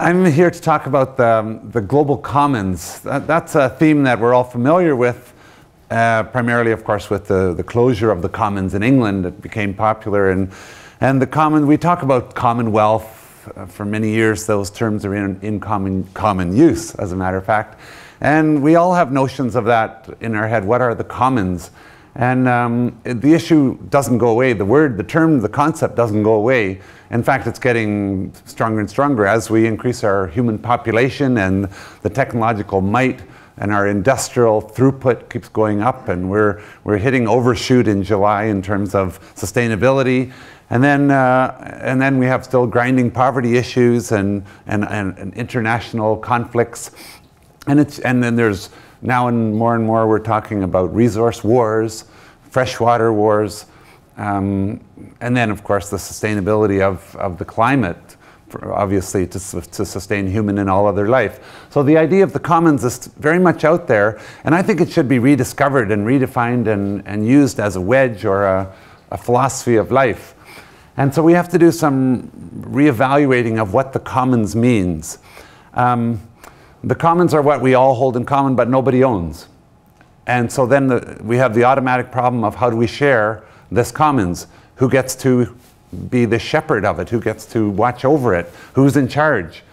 I'm here to talk about the global commons. That's a theme that we're all familiar with, primarily, of course, with the closure of the commons in England. It became popular, and the common, we talk about commonwealth for many years. Those terms are in common use, as a matter of fact. And we all have notions of that in our head. What are the commons? And the issue doesn't go away. The word, the term, the concept doesn't go away. In fact, it's getting stronger and stronger as we increase our human population and the technological might and our industrial throughput keeps going up, and we're hitting overshoot in July in terms of sustainability. And then we have still grinding poverty issues and international conflicts. And then there's now and more we're talking about resource wars, freshwater wars, and then of course the sustainability of the climate, obviously to sustain human and all other life. So the idea of the commons is very much out there, and I think it should be rediscovered and redefined and used as a wedge or a philosophy of life. And so we have to do some reevaluating of what the commons means. The commons are what we all hold in common, but nobody owns. And so then we have the automatic problem of how do we share this commons? Who gets to be the shepherd of it? Who gets to watch over it? Who's in charge?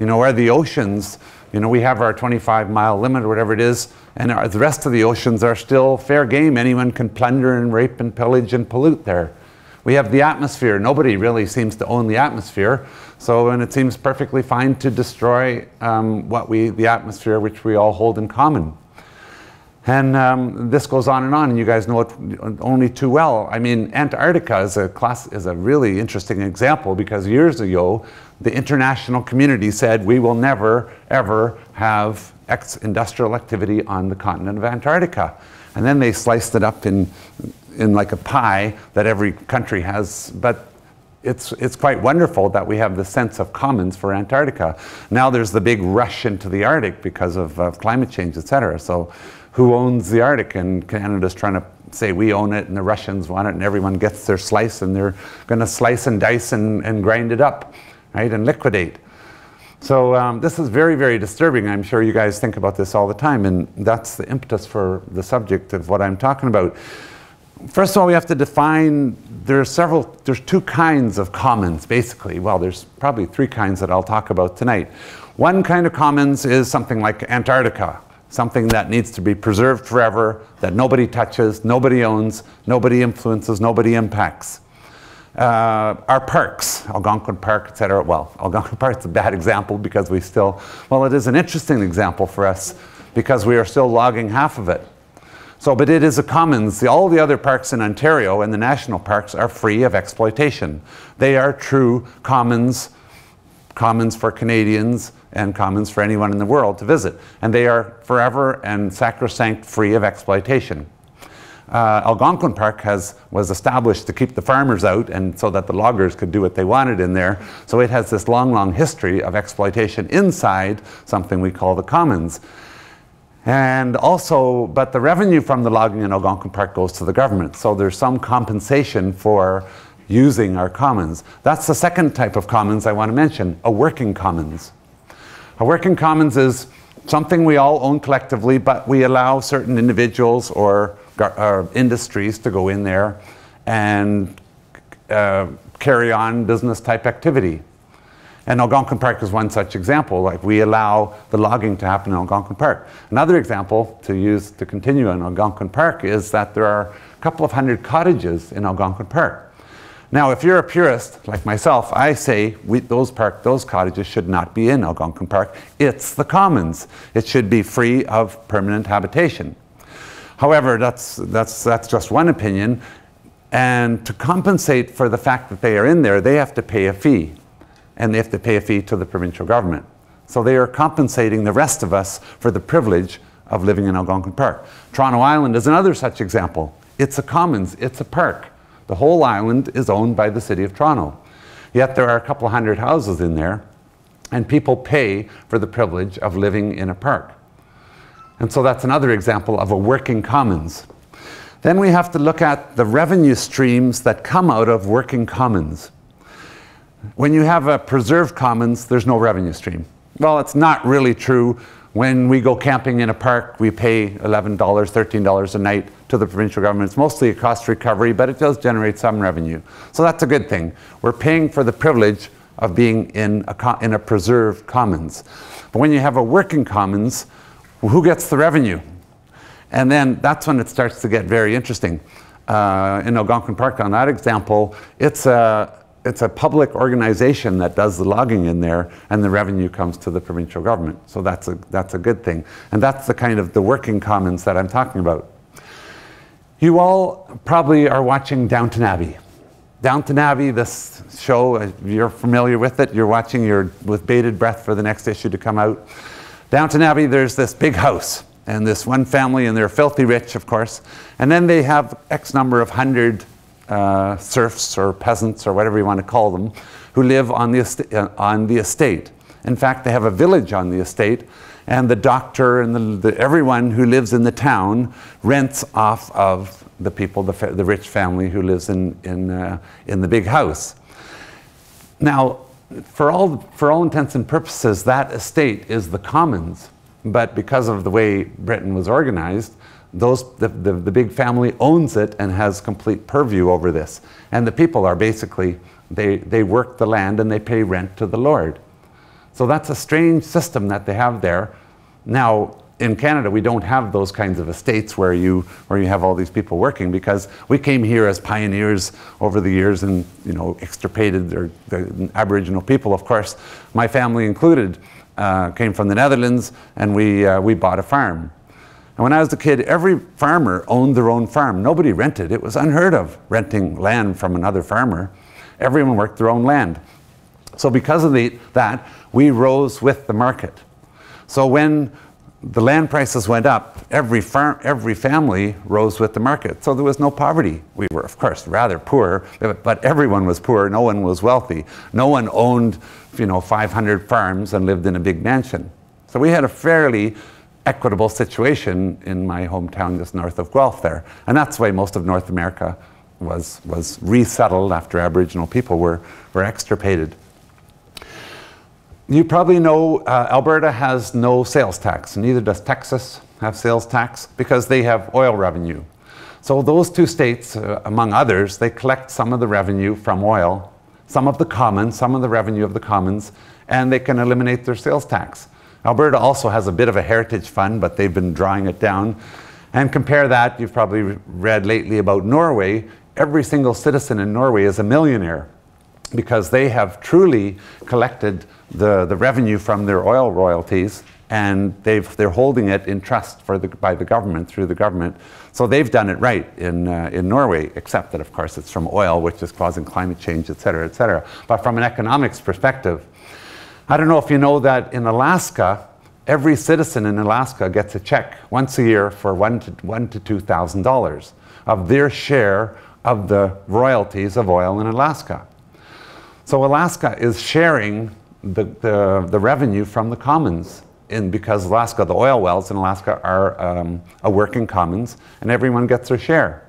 You know, are the oceans, you know, we have our 25-mile limit or whatever it is, and the rest of the oceans are still fair game. Anyone can plunder and rape and pillage and pollute there. We have the atmosphere. Nobody really seems to own the atmosphere. So, and it seems perfectly fine to destroy the atmosphere which we all hold in common. And this goes on, and you guys know it only too well. I mean, Antarctica is a really interesting example, because years ago, the international community said, we will never, ever have industrial activity on the continent of Antarctica. And then they sliced it up in like a pie that every country has. But it's quite wonderful that we have the sense of commons for Antarctica. Now there's the big rush into the Arctic because of climate change, etc. So who owns the Arctic? And Canada's trying to say we own it, and the Russians want it, and everyone gets their slice, and they're going to slice and dice and grind it up, right, and liquidate. So this is very, very disturbing. I'm sure you guys think about this all the time, and that's the impetus for the subject of what I'm talking about. First of all, we have to define, there's two kinds of commons, basically. Well, there's probably three kinds that I'll talk about tonight. One kind of commons is something like Antarctica, something that needs to be preserved forever, that nobody touches, nobody owns, nobody influences, nobody impacts. Our parks, Algonquin Park, etc. Well, Algonquin Park's a bad example because we still, well, it is an interesting example for us because we are still logging half of it. So, but it is a commons. All the other parks in Ontario and the national parks are free of exploitation. They are true commons, commons for Canadians and commons for anyone in the world to visit. And they are forever and sacrosanct free of exploitation. Algonquin Park was established to keep the farmers out and so that the loggers could do what they wanted in there. So it has this long, long history of exploitation inside something we call the commons. And also, but the revenue from the logging in Algonquin Park goes to the government. So there's some compensation for using our commons. That's the second type of commons I want to mention, a working commons. A working commons is something we all own collectively, but we allow certain individuals or industries to go in there and carry on business-type activity. And Algonquin Park is one such example. Like, we allow the logging to happen in Algonquin Park. Another example to continue in Algonquin Park is that there are a couple of hundred cottages in Algonquin Park. Now, if you're a purist like myself, I say those cottages should not be in Algonquin Park. It's the commons. It should be free of permanent habitation. However, that's just one opinion. And to compensate for the fact that they are in there, they have to pay a fee. And they have to pay a fee to the provincial government. So they are compensating the rest of us for the privilege of living in Algonquin Park. Toronto Island is another such example. It's a commons, it's a park. The whole island is owned by the city of Toronto. Yet there are a couple hundred houses in there, and people pay for the privilege of living in a park. And so that's another example of a working commons. Then we have to look at the revenue streams that come out of working commons. When you have a preserve commons, there's no revenue stream. Well, it's not really true. When we go camping in a park, we pay $11, $13 a night to the provincial government. It's mostly a cost recovery, but it does generate some revenue. So that's a good thing. We're paying for the privilege of being in a preserved commons. But when you have a working commons, who gets the revenue? And then that's when it starts to get very interesting. In Algonquin Park, on that example, it's a public organization that does the logging in there, and the revenue comes to the provincial government. So that's a good thing. And that's the kind of the working commons that I'm talking about. You all probably are watching Downton Abbey. Downton Abbey, this show, if you're familiar with it, you're watching with bated breath for the next issue to come out. Downton Abbey, there's this big house, and this one family, and they're filthy rich, of course. And then they have X number of hundred serfs or peasants or whatever you want to call them, who live on the estate. In fact, they have a village on the estate, and the doctor and everyone who lives in the town rents off of the people, the rich family who lives in the big house. Now, for all intents and purposes, that estate is the commons, but because of the way Britain was organized, the big family owns it and has complete purview over this. And the people are basically, they work the land and they pay rent to the lord. So that's a strange system that they have there. Now, in Canada, we don't have those kinds of estates where you have all these people working, because we came here as pioneers over the years and, you know, extirpated the Aboriginal people, of course. My family included came from the Netherlands, and we bought a farm. And when I was a kid, every farmer owned their own farm. Nobody rented. It was unheard of, renting land from another farmer. Everyone worked their own land. So because of that, we rose with the market. So when the land prices went up, every family rose with the market. So there was no poverty. We were, of course, rather poor, but everyone was poor. No one was wealthy. No one owned, you know, 500 farms and lived in a big mansion. So we had a fairly equitable situation in my hometown just north of Guelph there. And that's why most of North America was resettled after Aboriginal people were extirpated. You probably know Alberta has no sales tax, neither does Texas have sales tax, because they have oil revenue. So those two states, among others, they collect some of the revenue from oil, some of the revenue of the commons, and they can eliminate their sales tax. Alberta also has a bit of a heritage fund, but they've been drawing it down. And compare that, you've probably read lately about Norway. Every single citizen in Norway is a millionaire, because they have truly collected the revenue from their oil royalties, and they're holding it in trust by the government, through the government. So they've done it right in Norway, except that, of course, it's from oil, which is causing climate change, et cetera, et cetera. But from an economics perspective, I don't know if you know that in Alaska, every citizen in Alaska gets a check once a year for $1,000 to $2,000 of their share of the royalties of oil in Alaska. So Alaska is sharing the revenue from the commons, because Alaska, the oil wells in Alaska are a working commons, and everyone gets their share.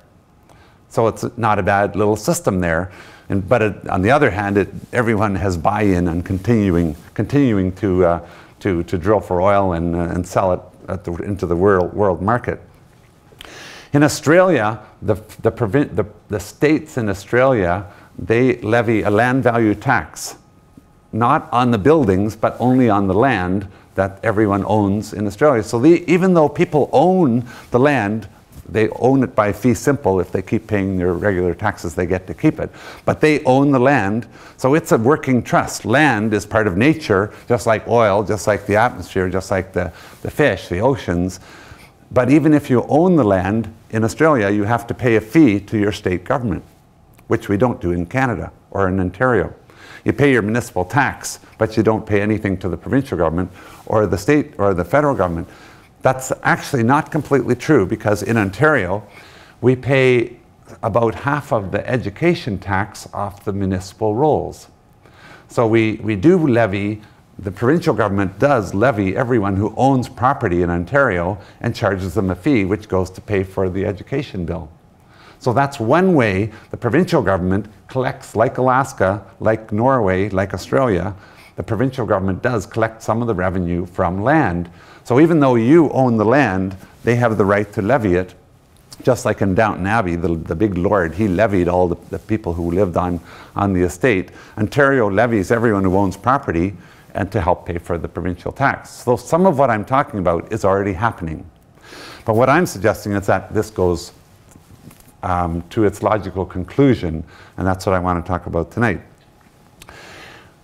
So it's not a bad little system there. But on the other hand, everyone has buy-in and continuing to drill for oil and sell it into the world market. In Australia, the states in Australia, they levy a land value tax, not on the buildings, but only on the land that everyone owns in Australia. So even though people own the land, they own it by fee simple. If they keep paying their regular taxes, they get to keep it. But they own the land, so it's a working trust. Land is part of nature, just like oil, just like the atmosphere, just like the fish, the oceans. But even if you own the land in Australia, you have to pay a fee to your state government, which we don't do in Canada or in Ontario. You pay your municipal tax, but you don't pay anything to the provincial government or the state or the federal government. That's actually not completely true, because in Ontario, we pay about half of the education tax off the municipal rolls. So we do levy, the provincial government does levy everyone who owns property in Ontario and charges them a fee, which goes to pay for the education bill. So that's one way the provincial government collects, like Alaska, like Norway, like Australia, the provincial government does collect some of the revenue from land. So even though you own the land, they have the right to levy it. Just like in Downton Abbey, the big lord, he levied all the people who lived on the estate. Ontario levies everyone who owns property and to help pay for the provincial tax. So some of what I'm talking about is already happening. But what I'm suggesting is that this goes to its logical conclusion, and that's what I want to talk about tonight.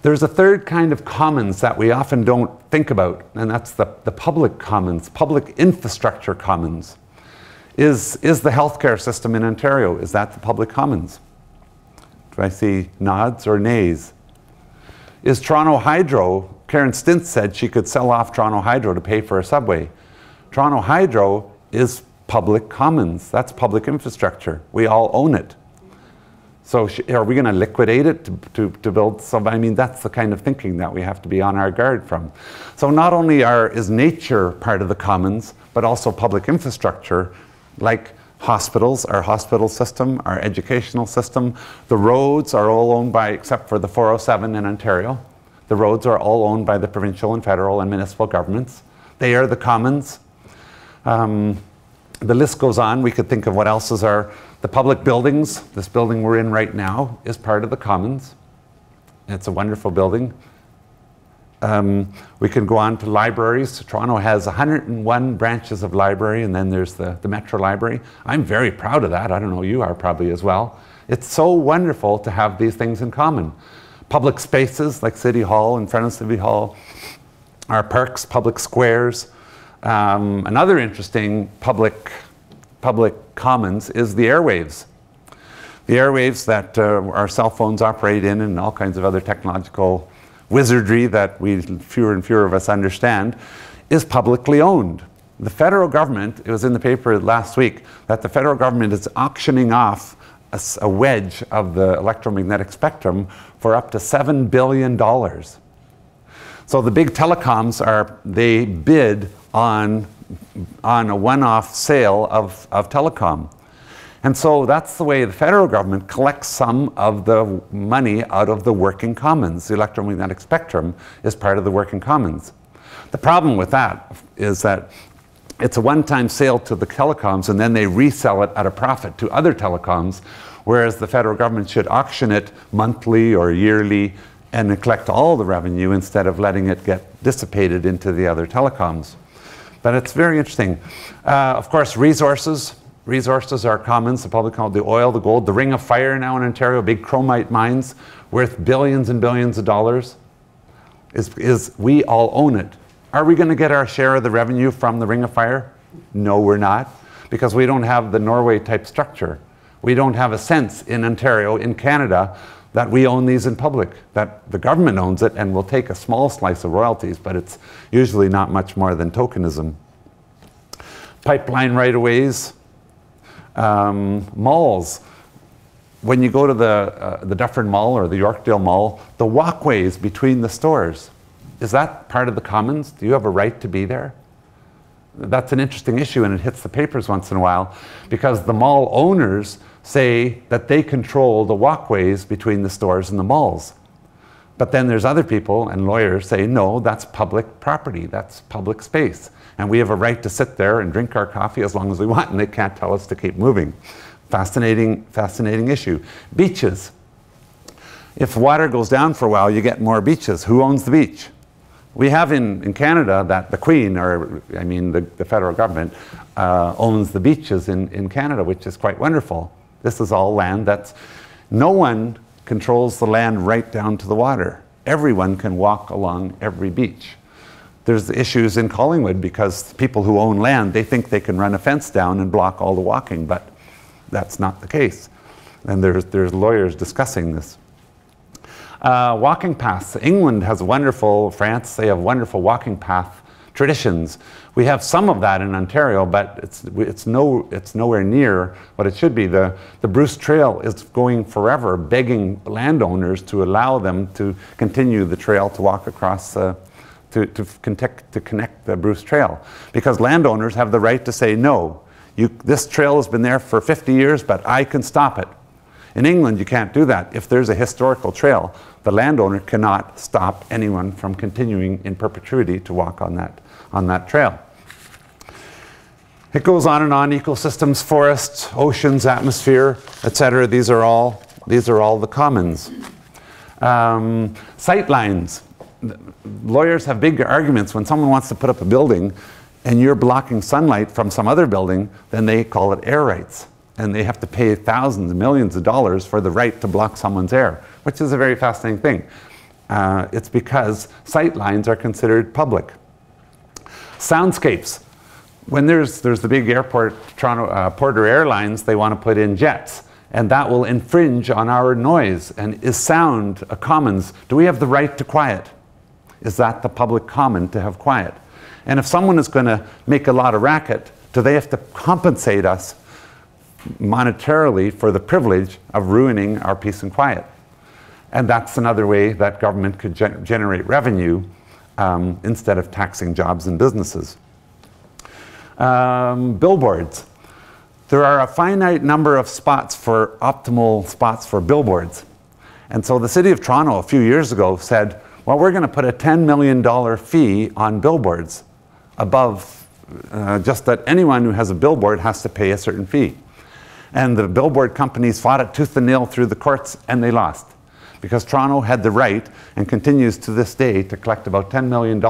There's a third kind of commons that we often don't think about, and that's the public commons, public infrastructure commons. Is the healthcare system in Ontario, is that the public commons? Do I see nods or nays? Is Toronto Hydro, Karen Stintz said she could sell off Toronto Hydro to pay for a subway. Toronto Hydro is public commons. That's public infrastructure. We all own it. So are we going to liquidate it to build some? I mean, that's the kind of thinking that we have to be on our guard from. So not only is nature part of the commons, but also public infrastructure, like hospitals, our hospital system, our educational system. The roads are all owned by, except for the 407 in Ontario, the roads are all owned by the provincial and federal and municipal governments. They are the commons. The list goes on. We could think of what else are the public buildings. This building we're in right now is part of the commons. It's a wonderful building. We can go on to libraries. Toronto has 101 branches of library, and then there's the Metro Library. I'm very proud of that. I don't know, you are probably as well. It's so wonderful to have these things in common. Public spaces like City Hall, in front of City Hall, our parks, public squares. Another interesting public commons is the airwaves. The airwaves that our cell phones operate in, and all kinds of other technological wizardry that fewer and fewer of us understand, is publicly owned. The federal government, it was in the paper last week, that the federal government is auctioning off a wedge of the electromagnetic spectrum for up to $7 billion. So the big telecoms, they bid on a one-off sale of telecom. And so that's the way the federal government collects some of the money out of the working commons. The electromagnetic spectrum is part of the working commons. The problem with that is that it's a one-time sale to the telecoms, and then they resell it at a profit to other telecoms, whereas the federal government should auction it monthly or yearly and collect all the revenue instead of letting it get dissipated into the other telecoms. But it's very interesting. Of course, resources. Resources are commons, the public commons, the oil, the gold, the Ring of Fire now in Ontario, big chromite mines worth billions and billions of dollars. We all own it. Are we going to get our share of the revenue from the Ring of Fire? No, we're not, because we don't have the Norway type structure. We don't have a sense in Ontario, in Canada, that we own these in public, that the government owns it and will take a small slice of royalties, but it's usually not much more than tokenism. Pipeline right-of-ways. Malls. When you go to the Dufferin Mall or the Yorkdale Mall, the walkways between the stores, is that part of the commons? Do you have a right to be there? That's an interesting issue, and it hits the papers once in a while, because the mall owners say that they control the walkways between the stores and the malls. But then there's other people and lawyers say, no, that's public property, that's public space. And we have a right to sit there and drink our coffee as long as we want, and they can't tell us to keep moving. Fascinating, fascinating issue. Beaches. If water goes down for a while, you get more beaches. Who owns the beach? We have in Canada that the Queen, or I mean the federal government, owns the beaches in Canada, which is quite wonderful. This is all land that's... No one controls the land right down to the water. Everyone can walk along every beach. There's issues in Collingwood because people who own land, they think they can run a fence down and block all the walking, but that's not the case. And there's lawyers discussing this. Walking paths. England has wonderful, France, they have wonderful walking path traditions. We have some of that in Ontario, but it's nowhere near what it should be. The Bruce Trail is going forever, begging landowners to allow them to continue the trail to walk across to connect the Bruce Trail, because landowners have the right to say, no, this trail has been there for 50 years, but I can stop it. In England, you can't do that. If there's a historical trail, the landowner cannot stop anyone from continuing in perpetuity to walk on that trail. It goes on and on. Ecosystems, forests, oceans, atmosphere, etc. These are all the commons. Sightlines. Lawyers have big arguments when someone wants to put up a building, and you're blocking sunlight from some other building. Then they call it air rights, and they have to pay thousands, millions of dollars for the right to block someone's air, which is a very fascinating thing. It's because sightlines are considered public. Soundscapes. When there's the big airport, Toronto Porter Airlines, they want to put in jets, and that will infringe on our noise. And is sound a commons? Do we have the right to quiet? Is that the public common to have quiet? And if someone is going to make a lot of racket, do they have to compensate us monetarily for the privilege of ruining our peace and quiet? And that's another way that government could generate revenue instead of taxing jobs and businesses. Billboards. There are a finite number of spots for optimal spots for billboards. And so the City of Toronto a few years ago said, well, we're going to put a $10 million fee on billboards above just that anyone who has a billboard has to pay a certain fee. And the billboard companies fought it tooth and nail through the courts, and they lost. Because Toronto had the right and continues to this day to collect about $10 million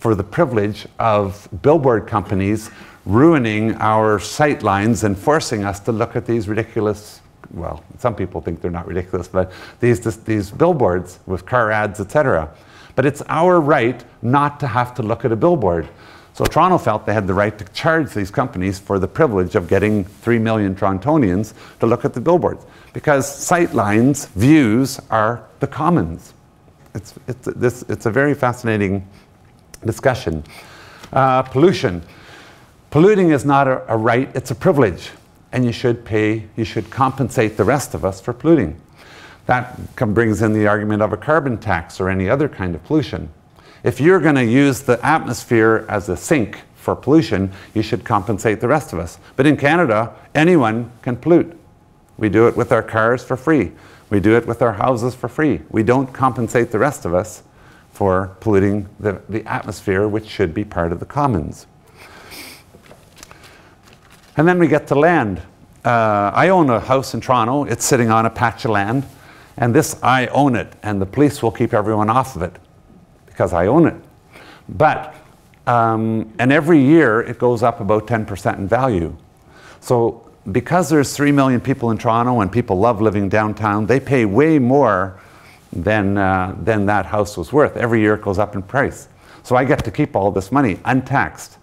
for the privilege of billboard companies ruining our sight lines and forcing us to look at these ridiculous, well, some people think they're not ridiculous, but these billboards with car ads, etc. But it's our right not to have to look at a billboard. So Toronto felt they had the right to charge these companies for the privilege of getting 3 million Torontonians to look at the billboards, because sight lines, views, are the commons. It's a very fascinating discussion. Pollution. Polluting is not a right, it's a privilege. And you should pay, you should compensate the rest of us for polluting. That brings in the argument of a carbon tax or any other kind of pollution. If you're going to use the atmosphere as a sink for pollution, you should compensate the rest of us. But in Canada, anyone can pollute. We do it with our cars for free. We do it with our houses for free. We don't compensate the rest of us for polluting the atmosphere, which should be part of the commons. And then we get to land. I own a house in Toronto. It's sitting on a patch of land. And this, I own it. And the police will keep everyone off of it because I own it. But, and every year it goes up about 10% in value. So because there's 3 million people in Toronto and people love living downtown, they pay way more than that house was worth. Every year it goes up in price. So I get to keep all this money untaxed.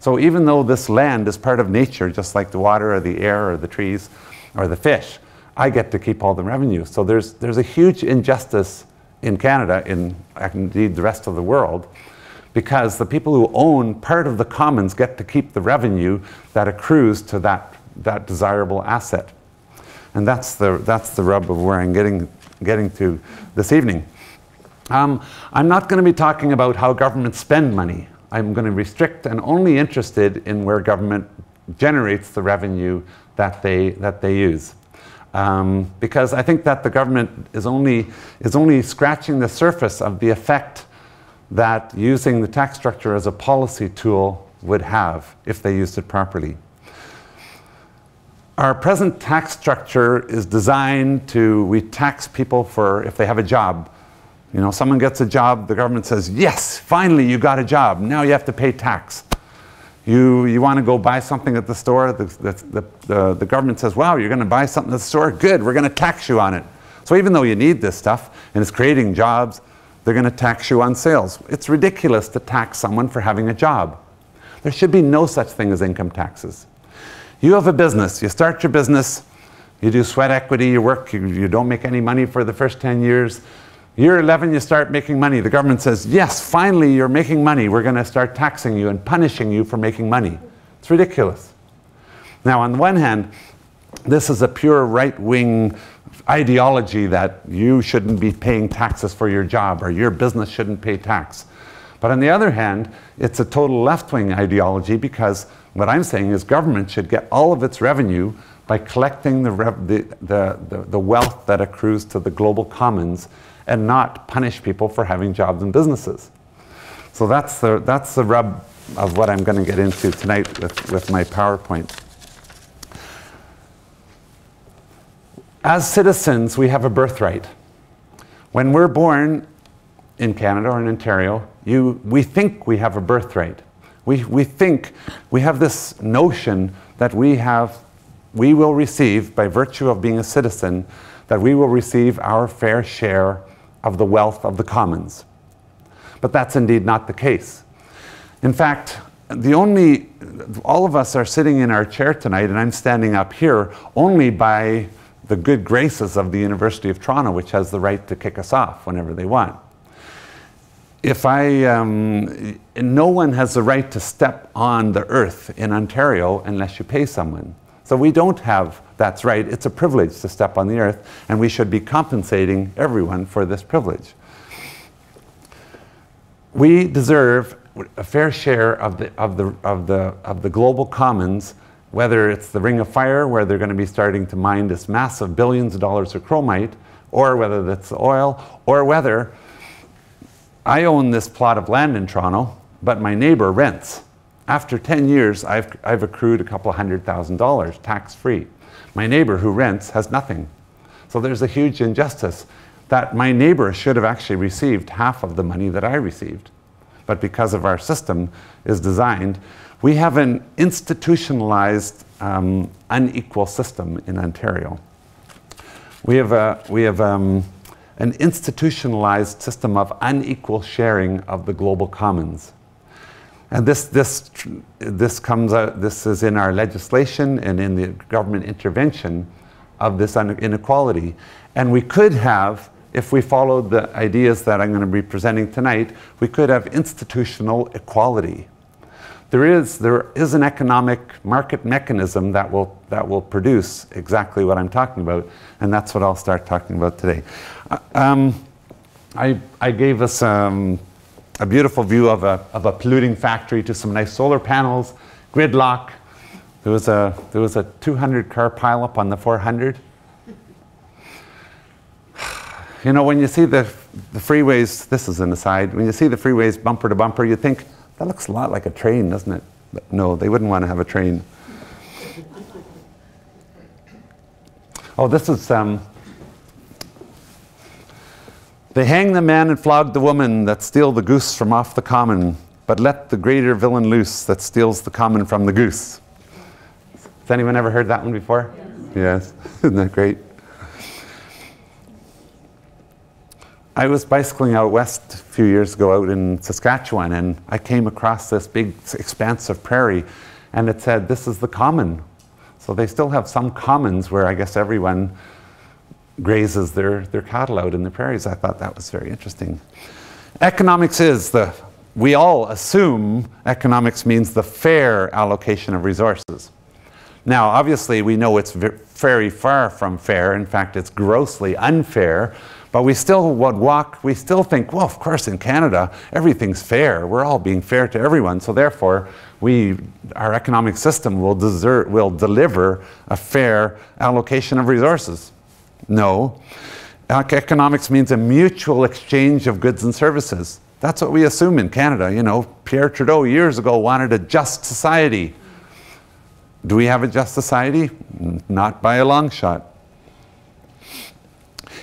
So even though this land is part of nature, just like the water or the air or the trees or the fish, I get to keep all the revenue. So there's a huge injustice in Canada, in indeed the rest of the world, because the people who own part of the commons get to keep the revenue that accrues to that desirable asset. And that's the rub of where I'm getting to this evening. I'm not going to be talking about how governments spend money. I'm going to restrict and only interested in where government generates the revenue that they use. Because I think that the government is only scratching the surface of the effect that using the tax structure as a policy tool would have if they used it properly. Our present tax structure is designed to, we tax people for if they have a job. You know, someone gets a job, the government says, yes, finally you got a job, now you have to pay tax. You want to go buy something at the store, the government says, wow, you're going to buy something at the store, good, we're going to tax you on it. So even though you need this stuff, and it's creating jobs, they're going to tax you on sales. It's ridiculous to tax someone for having a job. There should be no such thing as income taxes. You have a business, you start your business, you do sweat equity, you work, you don't make any money for the first 10 years. Year 11, you start making money. The government says, yes, finally you're making money. We're going to start taxing you and punishing you for making money. It's ridiculous. Now, on the one hand, this is a pure right-wing ideology that you shouldn't be paying taxes for your job or your business shouldn't pay tax. But on the other hand, it's a total left-wing ideology because what I'm saying is government should get all of its revenue by collecting the wealth that accrues to the global commons and not punish people for having jobs and businesses. So that's the rub of what I'm going to get into tonight with my PowerPoint. As citizens, we have a birthright. When we're born in Canada or in Ontario, we think we have a birthright. We think we have this notion that we will receive, by virtue of being a citizen, that we will receive our fair share of the wealth of the commons. But that's indeed not the case. In fact, all of us are sitting in our chair tonight, and I'm standing up here only by the good graces of the University of Toronto, which has the right to kick us off whenever they want. No one has the right to step on the earth in Ontario unless you pay someone. So we don't have, that's right, it's a privilege to step on the earth, and we should be compensating everyone for this privilege. We deserve a fair share of the global commons, whether it's the Ring of Fire, where they're going to be starting to mine this massive billions of dollars of chromite, or whether that's the oil, or whether I own this plot of land in Toronto, but my neighbor rents. After 10 years, I've accrued a couple $100,000 tax-free. My neighbor who rents has nothing. So there's a huge injustice that my neighbor should have actually received half of the money that I received. But because of our system is designed, we have an institutionalized unequal system in Ontario. We have an institutionalized system of unequal sharing of the global commons. And this is in our legislation and in the government intervention of this inequality. And we could have, if we followed the ideas that I'm going to be presenting tonight, we could have institutional equality. There is an economic market mechanism that will produce exactly what I'm talking about, and that's what I'll start talking about today. I gave us a beautiful view of a polluting factory to some nice solar panels, gridlock. There was a 200-car pileup on the 400. You know, when you see the freeways, this is an aside, when you see the freeways bumper to bumper, you think, that looks a lot like a train, doesn't it? But no, they wouldn't want to have a train. Oh, this is They hang the man and flog the woman that steal the goose from off the common, but let the greater villain loose that steals the common from the goose. Has anyone ever heard that one before? Yes. Yes. Isn't that great? I was bicycling out west a few years ago out in Saskatchewan, and I came across this big expanse of prairie, and it said, this is the common. So they still have some commons where I guess everyone grazes their cattle out in the prairies. I thought that was very interesting. Economics is we all assume economics means the fair allocation of resources. Now, obviously, we know it's very far from fair. In fact, it's grossly unfair. But we still think, well, of course, in Canada, everything's fair. We're all being fair to everyone. So therefore, our economic system will deliver a fair allocation of resources. No. Economics means a mutual exchange of goods and services. That's what we assume in Canada. You know, Pierre Trudeau years ago wanted a just society. Do we have a just society? Not by a long shot.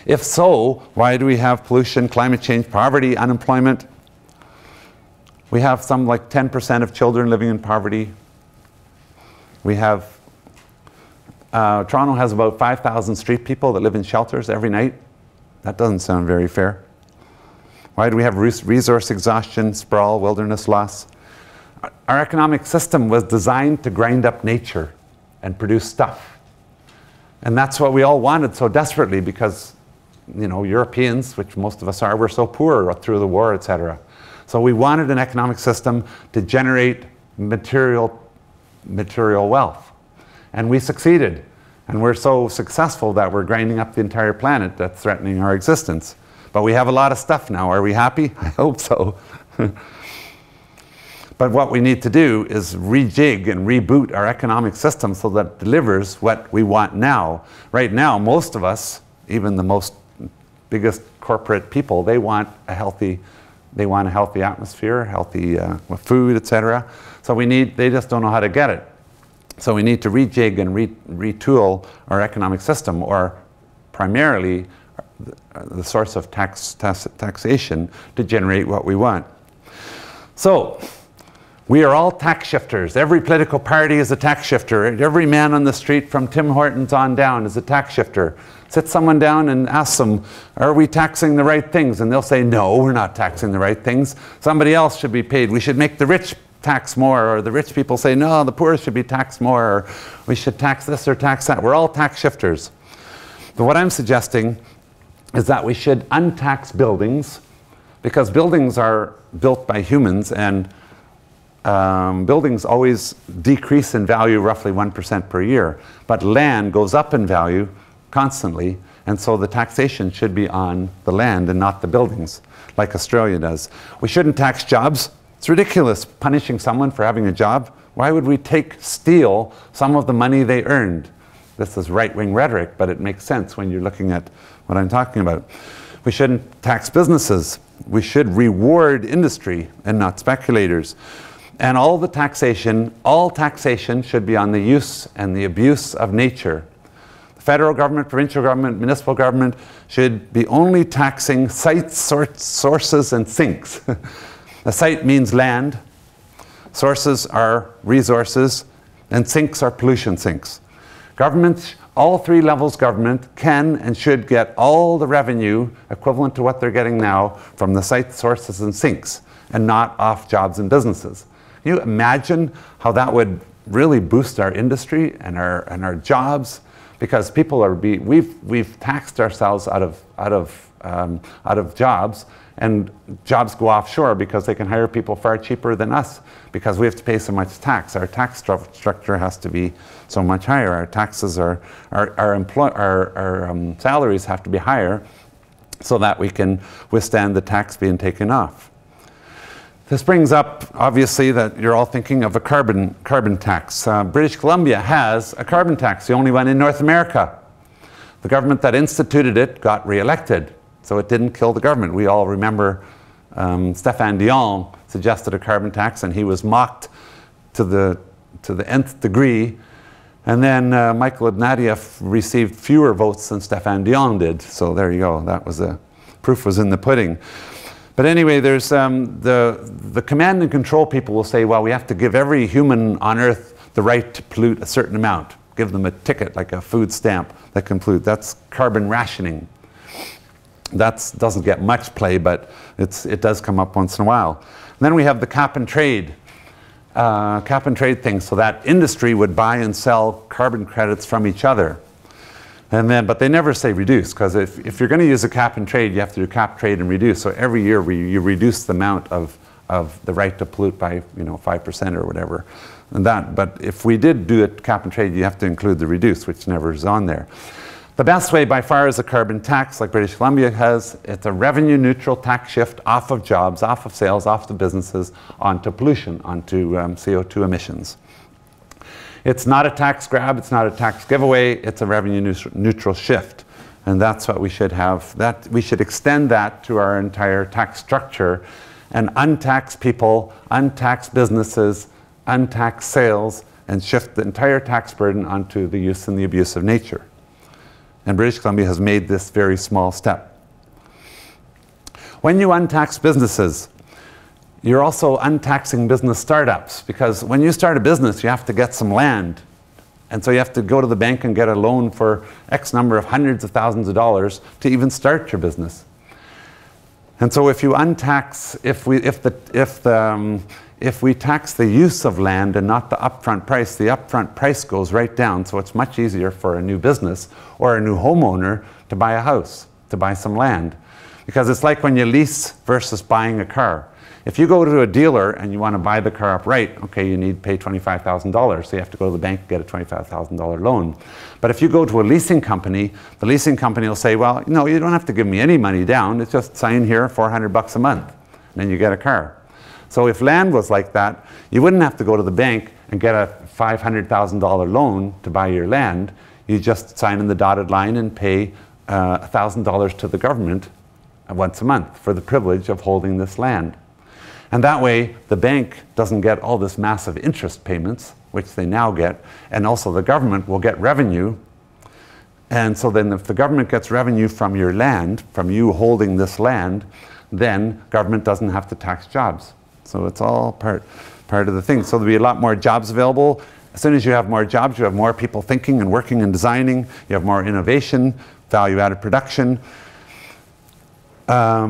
If so, why do we have pollution, climate change, poverty, unemployment? We have some like 10% of children living in poverty. We have Toronto has about 5,000 street people that live in shelters every night. That doesn't sound very fair. Why do we have resource exhaustion, sprawl, wilderness loss? Our economic system was designed to grind up nature and produce stuff. And that's what we all wanted so desperately because, you know, Europeans, which most of us are, were so poor through the war, etc. So we wanted an economic system to generate material wealth. And we succeeded. And we're so successful that we're grinding up the entire planet that's threatening our existence. But we have a lot of stuff now. Are we happy? I hope so. But what we need to do is rejig and reboot our economic system so that it delivers what we want now. Right now, most of us, even the most biggest corporate people, they want a healthy, atmosphere, healthy food, etc. So we need, they just don't know how to get it. So we need to rejig and retool our economic system, or primarily the source of taxation to generate what we want. So, we are all tax shifters. Every political party is a tax shifter. Every man on the street from Tim Hortons on down is a tax shifter. Sit someone down and ask them, are we taxing the right things? And they'll say, no, we're not taxing the right things. Somebody else should be paid. We should make the rich tax more, or the rich people say, no, the poor should be taxed more, or we should tax this or tax that. We're all tax shifters. But what I'm suggesting is that we should untax buildings, because buildings are built by humans, and buildings always decrease in value roughly 1% per year. But land goes up in value constantly, and so the taxation should be on the land and not the buildings, like Australia does. We shouldn't tax jobs. It's ridiculous punishing someone for having a job. Why would we steal some of the money they earned? This is right-wing rhetoric, but it makes sense when you're looking at what I'm talking about. We shouldn't tax businesses. We should reward industry and not speculators. And all taxation should be on the use and the abuse of nature. The federal government, provincial government, municipal government should be only taxing sites, sources, and sinks. A site means land, sources are resources, and sinks are pollution sinks. Governments, all three levels government, can and should get all the revenue equivalent to what they're getting now from the site, sources, and sinks, and not off jobs and businesses. Can you imagine how that would really boost our industry and our jobs? Because people are we've taxed ourselves out of jobs, and jobs go offshore because they can hire people far cheaper than us because we have to pay so much tax. Our tax structure has to be so much higher. Our taxes are, our salaries have to be higher so that we can withstand the tax being taken off. This brings up, obviously, that you're all thinking of a carbon tax. British Columbia has a carbon tax, the only one in North America. The government that instituted it got re-elected, so it didn't kill the government. We all remember Stéphane Dion suggested a carbon tax, and he was mocked to the nth degree. And then Michael Ignatieff received fewer votes than Stéphane Dion did. So there you go. That was the proof was in the pudding. But anyway, there's the command and control people will say, well, we have to give every human on Earth the right to pollute a certain amount. Give them a ticket, like a food stamp, that can pollute. That's carbon rationing. That doesn't get much play, but it does come up once in a while. And then we have the cap and trade thing, so that industry would buy and sell carbon credits from each other. And then, but they never say reduce, because if you're going to use a cap and trade, you have to do cap, trade, and reduce. So every year you reduce the amount of the right to pollute by 5% or whatever. And that, but if we did do a cap and trade, you have to include the reduce, which never is on there. The best way by far is a carbon tax, like British Columbia has. It's a revenue neutral tax shift off of jobs, off of sales, off the businesses, onto pollution, onto CO2 emissions. It's not a tax grab, it's not a tax giveaway, it's a revenue neutral shift. And that's what we should have. That we should extend that to our entire tax structure and untax people, untax businesses, untax sales, and shift the entire tax burden onto the use and the abuse of nature. And British Columbia has made this very small step. When you untax businesses, you're also untaxing business startups, because when you start a business, you have to get some land. And so you have to go to the bank and get a loan for X number of hundreds of thousands of dollars to even start your business. And so if you untax, if we tax the use of land and not the upfront price goes right down, so it's much easier for a new business or a new homeowner to buy a house, to buy some land. Because it's like when you lease versus buying a car. If you go to a dealer and you want to buy the car outright, okay, you need to pay $25,000, so you have to go to the bank and get a $25,000 loan. But if you go to a leasing company, the leasing company will say, well, no, you don't have to give me any money down, it's just sign here $400 a month, and then you get a car. So if land was like that, you wouldn't have to go to the bank and get a $500,000 loan to buy your land. You just sign in the dotted line and pay $1,000 to the government once a month for the privilege of holding this land. And that way, the bank doesn't get all this massive interest payments, which they now get, and also the government will get revenue. And so then if the government gets revenue from your land, from you holding this land, then government doesn't have to tax jobs. So it's all part of the thing. So there'll be a lot more jobs available. As soon as you have more jobs, you have more people thinking and working and designing. You have more innovation, value-added production. We have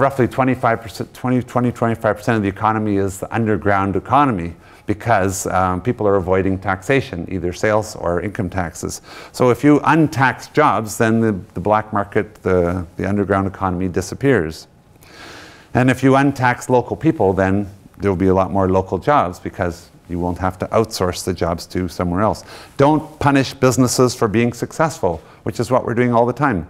roughly 20-25% of the economy is the underground economy because people are avoiding taxation, either sales or income taxes. So if you untax jobs, then the black market, the underground economy disappears. And if you untax local people, then there will be a lot more local jobs because you won't have to outsource the jobs to somewhere else. Don't punish businesses for being successful, which is what we're doing all the time.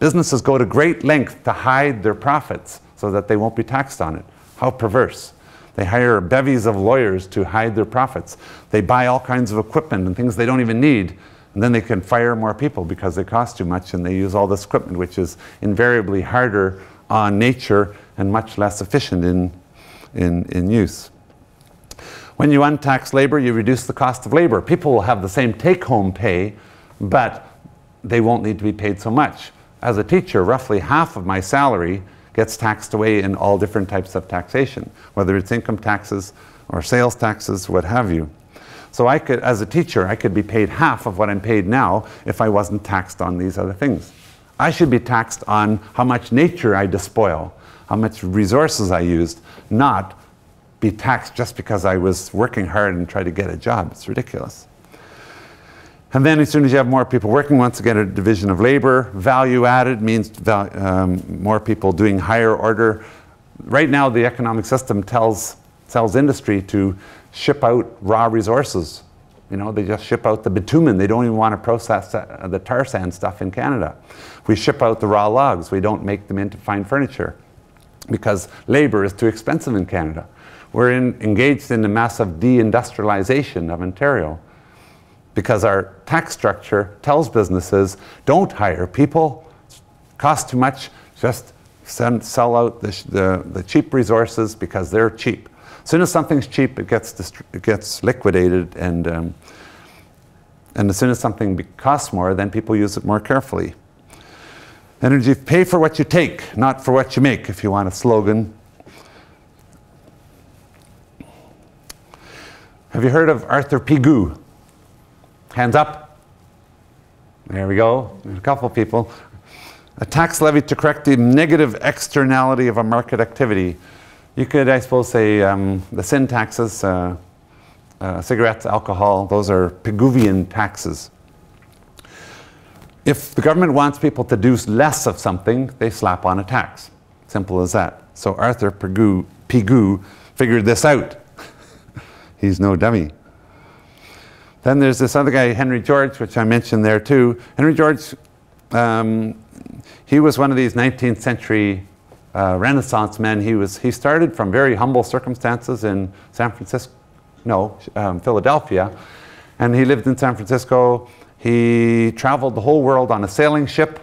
Businesses go to great lengths to hide their profits so that they won't be taxed on it. How perverse. They hire bevies of lawyers to hide their profits. They buy all kinds of equipment and things they don't even need, and then they can fire more people because they cost too much and they use all this equipment, which is invariably harder on nature and much less efficient in use. When you untax labor, you reduce the cost of labor. People will have the same take-home pay, but they won't need to be paid so much. As a teacher, roughly half of my salary gets taxed away in all different types of taxation, whether it's income taxes or sales taxes, what have you. So I could, as a teacher, I could be paid half of what I'm paid now if I wasn't taxed on these other things. I should be taxed on how much nature I despoil, how much resources I used, not be taxed just because I was working hard and tried to get a job. It's ridiculous. And then as soon as you have more people working, once again, a division of labor. Value added means more people doing higher order. Right now, the economic system tells industry to ship out raw resources. You know, they just ship out the bitumen. They don't even want to process the tar sand stuff in Canada. We ship out the raw logs. We don't make them into fine furniture because labor is too expensive in Canada. We're engaged in the massive deindustrialization of Ontario, because our tax structure tells businesses, don't hire people, cost too much, just sell out the cheap resources because they're cheap. As soon as something's cheap, it gets liquidated, and as soon as something costs more, then people use it more carefully. Energy, pay for what you take, not for what you make, if you want a slogan. Have you heard of Arthur Pigou? Hands up. There we go. A couple people. A tax levy to correct the negative externality of a market activity. You could, I suppose, say the sin taxes, cigarettes, alcohol, those are Pigouvian taxes. If the government wants people to do less of something, they slap on a tax. Simple as that. So Arthur Pigou figured this out. He's no dummy. Then there's this other guy, Henry George, which I mentioned there too. Henry George, he was one of these 19th century Renaissance men. He started from very humble circumstances in San Francisco, Philadelphia, and he lived in San Francisco. He traveled the whole world on a sailing ship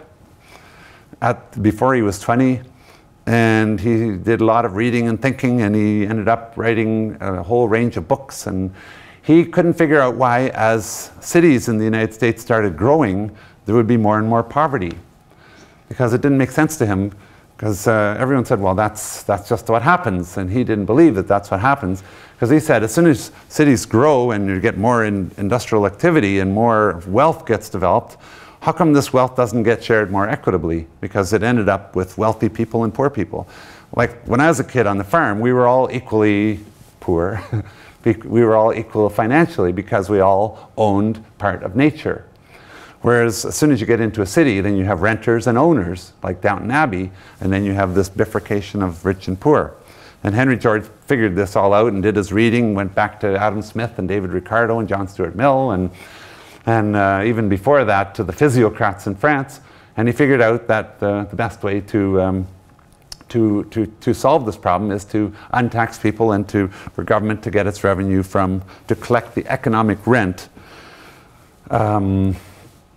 before he was 20, and he did a lot of reading and thinking, and he ended up writing a whole range of books. And he couldn't figure out why, as cities in the United States started growing, there would be more and more poverty, because it didn't make sense to him, because everyone said, well, that's just what happens, and he didn't believe that that's what happens, because he said, as soon as cities grow and you get more industrial activity and more wealth gets developed, how come this wealth doesn't get shared more equitably? Because it ended up with wealthy people and poor people. Like when I was a kid on the farm, we were all equally poor. We were all equal financially because we all owned part of nature. Whereas as soon as you get into a city, then you have renters and owners, like Downton Abbey, and then you have this bifurcation of rich and poor. And Henry George figured this all out and did his reading, went back to Adam Smith and David Ricardo and John Stuart Mill, and even before that to the physiocrats in France, and he figured out that the best way to solve this problem is to untax people and to, for government to get its revenue from, to collect the economic rent,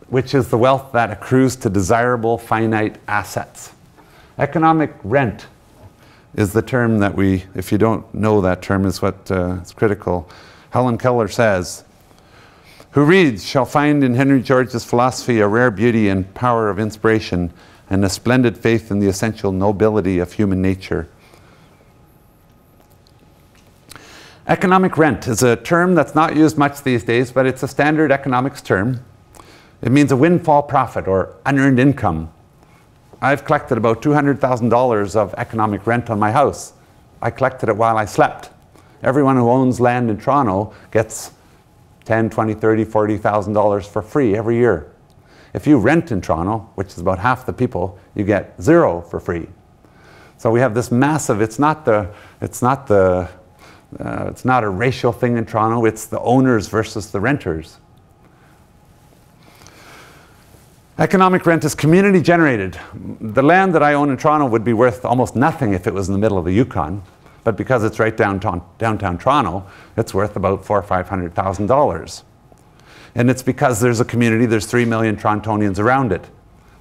which is the wealth that accrues to desirable finite assets. Economic rent is the term that we, if you don't know that term, is what is critical. Helen Keller says, "Who reads shall find in Henry George's philosophy a rare beauty and power of inspiration and a splendid faith in the essential nobility of human nature." Economic rent is a term that's not used much these days, but it's a standard economics term. It means a windfall profit or unearned income. I've collected about $200,000 of economic rent on my house. I collected it while I slept. Everyone who owns land in Toronto gets $10,000, $20,000, $30,000, $40,000 for free every year. If you rent in Toronto, which is about half the people, you get zero for free. So we have this massive, it's not a racial thing in Toronto, it's the owners versus the renters. Economic rent is community generated. The land that I own in Toronto would be worth almost nothing if it was in the middle of the Yukon. But because it's right downtown Toronto, it's worth about $400,000 or $500,000. And it's because there's a community, there's 3 million Torontonians around it.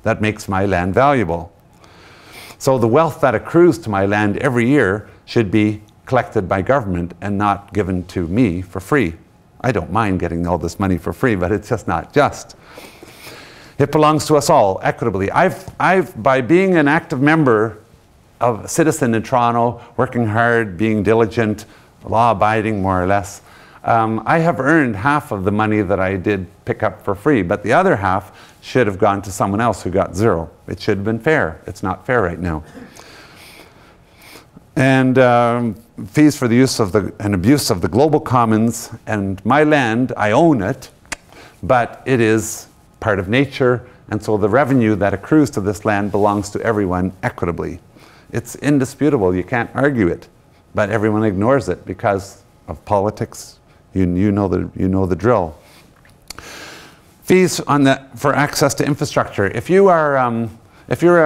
That makes my land valuable. So the wealth that accrues to my land every year should be collected by government and not given to me for free. I don't mind getting all this money for free, but it's just not just. It belongs to us all, equitably. By being an active member of a citizen in Toronto, working hard, being diligent, law-abiding more or less, I have earned half of the money that I did pick up for free, but the other half should have gone to someone else who got zero. It should have been fair. It's not fair right now. And fees for the use of and abuse of the global commons, and my land, I own it, but it is part of nature, and so the revenue that accrues to this land belongs to everyone equitably. It's indisputable, you can't argue it, but everyone ignores it because of politics. You know the drill. Fees for access to infrastructure. If you're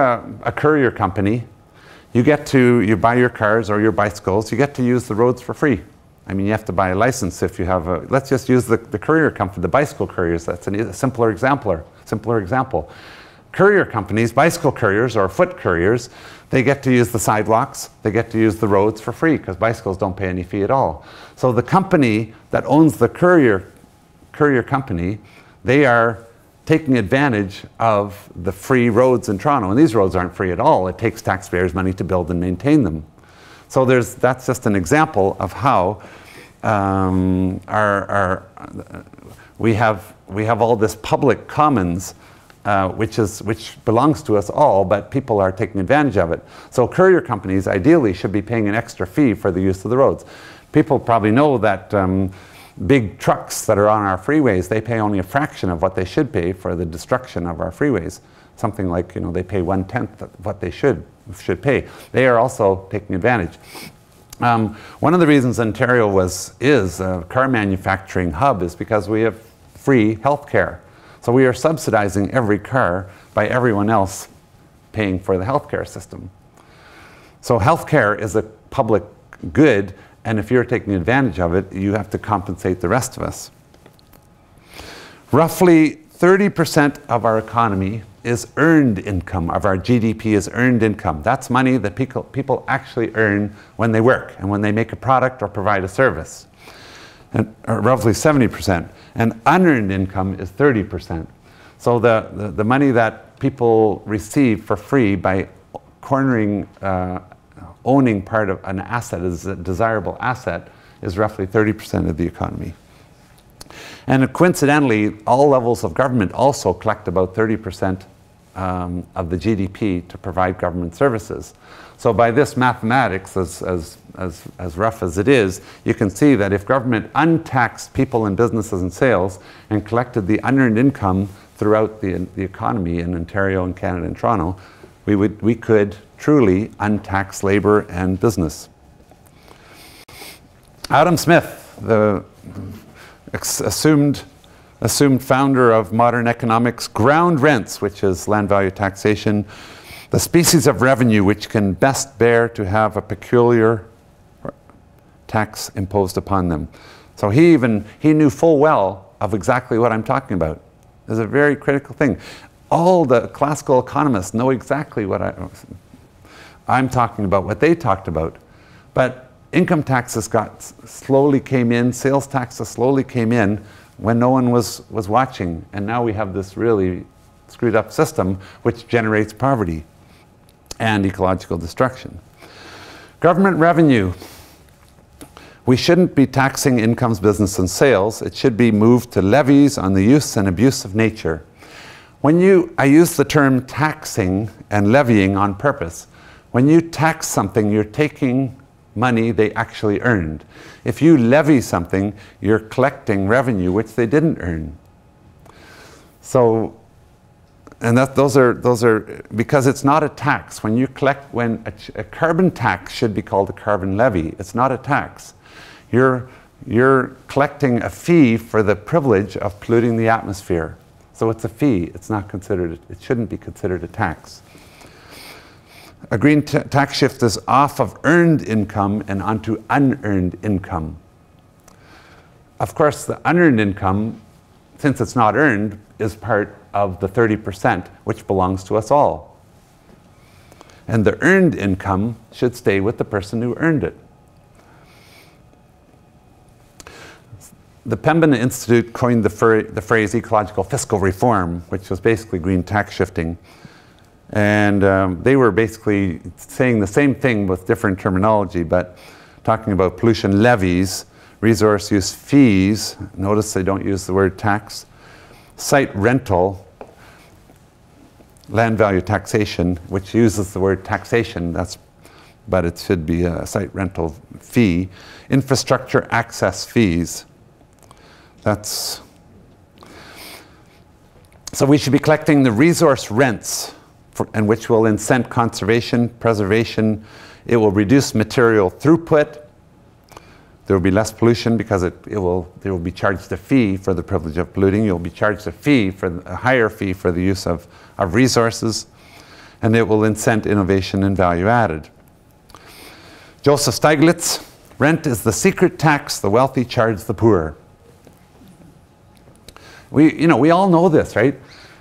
a courier company, you buy your cars or your bicycles, you get to use the roads for free. I mean, you have to buy a license if you have a, let's just use the courier company, the bicycle couriers, that's a simpler example. Courier companies, bicycle couriers or foot couriers, they get to use the sidewalks, they get to use the roads for free because bicycles don't pay any fee at all. So the company that owns the courier company, they are taking advantage of the free roads in Toronto. And these roads aren't free at all. It takes taxpayers' money to build and maintain them. So that's just an example of how we have all this public commons which belongs to us all, but people are taking advantage of it. So courier companies ideally should be paying an extra fee for the use of the roads. People probably know that big trucks that are on our freeways, they pay only a fraction of what they should pay for the destruction of our freeways. Something like, you know, they pay 1/10 of what they should pay. They are also taking advantage. One of the reasons Ontario is a car manufacturing hub is because we have free health care. So we are subsidizing every car by everyone else paying for the healthcare system. So healthcare is a public good, and if you're taking advantage of it, you have to compensate the rest of us. Roughly 30% of our economy is earned income, of our GDP is earned income. That's money that people actually earn when they work and when they make a product or provide a service. And roughly 70%. And unearned income is 30%. So the money that people receive for free by owning part of an asset as a desirable asset is roughly 30% of the economy. And coincidentally, all levels of government also collect about 30% of the GDP to provide government services. So by this mathematics, as rough as it is, you can see that if government untaxed people and businesses and sales and collected the unearned income throughout the economy in Ontario and Canada and Toronto, we could truly untax labor and business. Adam Smith, the assumed founder of modern economics, ground rents, which is land value taxation, The species of revenue which can best bear to have a peculiar tax imposed upon them. So he knew full well of exactly what I'm talking about. It's a very critical thing. All the classical economists know exactly what I'm talking about, what they talked about. But income taxes slowly came in, sales taxes slowly came in when no one was watching. And now we have this really screwed up system which generates poverty and ecological destruction. Government revenue. We shouldn't be taxing incomes, business, and sales. It should be moved to levies on the use and abuse of nature. I use the term taxing and levying on purpose. When you tax something, you're taking money they actually earned. If you levy something, you're collecting revenue which they didn't earn. So, and those are because it's not a tax. When you collect, a carbon tax should be called a carbon levy. It's not a tax. You're collecting a fee for the privilege of polluting the atmosphere. So it's a fee. It's not considered, it shouldn't be considered a tax. A green tax shift is off of earned income and onto unearned income. Of course, the unearned income, since it's not earned, is part of the 30%, which belongs to us all. And the earned income should stay with the person who earned it. The Pembina Institute coined the phrase ecological fiscal reform, which was basically green tax shifting. And they were basically saying the same thing with different terminology, but talking about pollution levies, resource use fees, notice they don't use the word tax, site rental, land value taxation, which uses the word taxation, but it should be a site rental fee, infrastructure access fees. So we should be collecting the resource rents, and which will incent conservation, preservation. It will reduce material throughput. There will be less pollution because they will be charged a fee for the privilege of polluting. You'll be charged a higher fee for the use of resources. And it will incent innovation and value added. Joseph Stiglitz, rent is the secret tax the wealthy charge the poor. We all know this, right?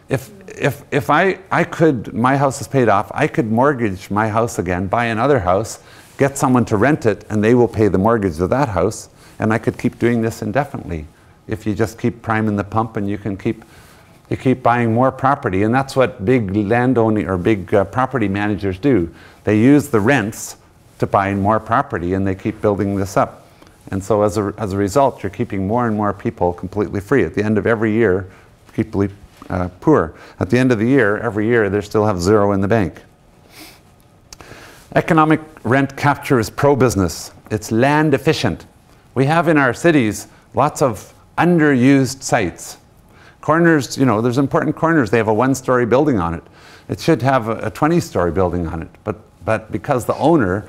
If I could, my house is paid off, I could mortgage my house again, buy another house, get someone to rent it, and they will pay the mortgage of that house, and I could keep doing this indefinitely. If you just keep priming the pump and you keep buying more property, and that's what big landowning or big property managers do. They use the rents to buy more property, and they keep building this up. And so as a result, you're keeping more and more people completely free. At the end of every year, people poor. At the end of the year, every year, they still have zero in the bank. Economic rent capture is pro-business. It's land efficient. We have in our cities lots of underused sites. Corners, there's important corners. They have a one-story building on it. It should have a 20-story building on it. But because the owner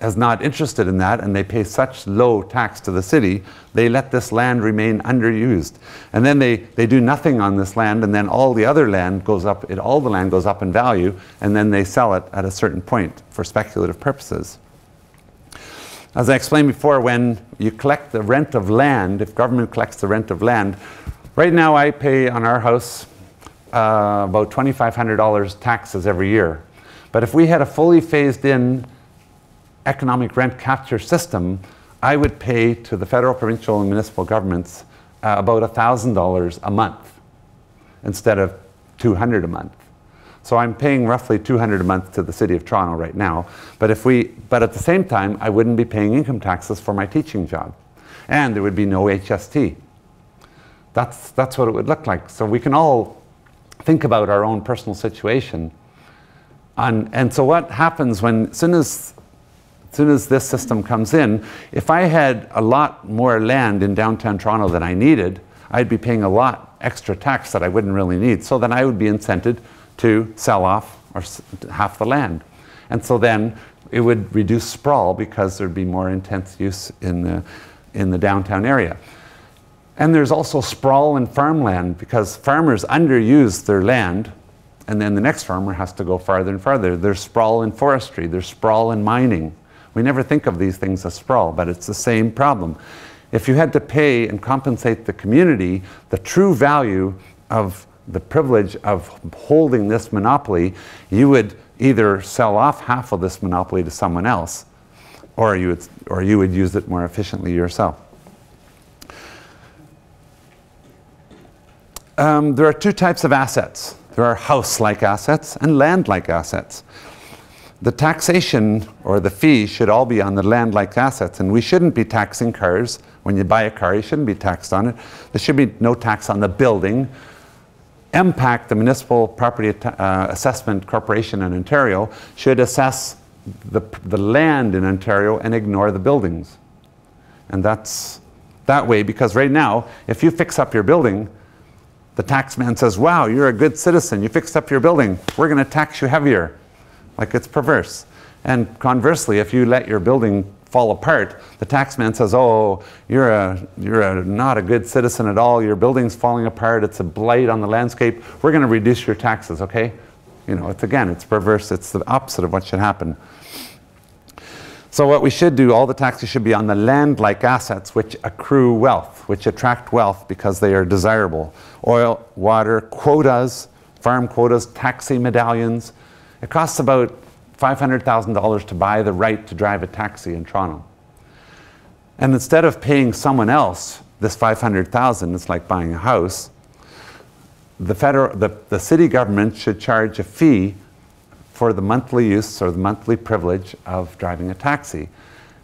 is not interested in that, and they pay such low tax to the city, they let this land remain underused. And then they do nothing on this land, and then all the land goes up in value, and then they sell it at a certain point for speculative purposes. As I explained before, when you collect the rent of land, if government collects the rent of land, right now I pay on our house about $2,500 taxes every year. But if we had a fully phased in economic rent capture system, I would pay to the federal, provincial, and municipal governments about $1,000 a month instead of $200 a month. So I'm paying roughly $200 a month to the City of Toronto right now. But at the same time, I wouldn't be paying income taxes for my teaching job, and there would be no HST. That's what it would look like. So we can all think about our own personal situation, and so what happens when as soon as this system comes in, if I had a lot more land in downtown Toronto than I needed, I'd be paying a lot extra tax that I wouldn't really need. So then I would be incented to sell off or half the land. And so then it would reduce sprawl because there'd be more intense use in the downtown area. And there's also sprawl in farmland because farmers underuse their land And then the next farmer has to go farther and farther. There's sprawl in forestry. There's sprawl in mining. We never think of these things as sprawl, but it's the same problem. If you had to pay and compensate the community, the true value of the privilege of holding this monopoly, you would either sell off half of this monopoly to someone else, or you would use it more efficiently yourself. There are two types of assets. There are house-like assets and land-like assets. The taxation or the fee should all be on the land-like assets, and we shouldn't be taxing cars. When you buy a car, you shouldn't be taxed on it. There should be no tax on the building. MPAC, the Municipal Property Assessment Corporation in Ontario, should assess the land in Ontario and ignore the buildings. And that's that way, because right now, if you fix up your building, the tax man says, wow, you're a good citizen. You fixed up your building. We're going to tax you heavier. Like, it's perverse. And conversely, if you let your building fall apart, the tax man says, oh, you're not a good citizen at all. Your building's falling apart. It's a blight on the landscape. We're going to reduce your taxes, okay? You know, it's, again, it's perverse. It's the opposite of what should happen. So what we should do, all the taxes should be on the land-like assets which accrue wealth, which attract wealth because they are desirable. Oil, water, quotas, farm quotas, taxi medallions. It costs about $500,000 to buy the right to drive a taxi in Toronto. And instead of paying someone else this $500,000, it's like buying a house, the city government should charge a fee for the monthly use or the monthly privilege of driving a taxi.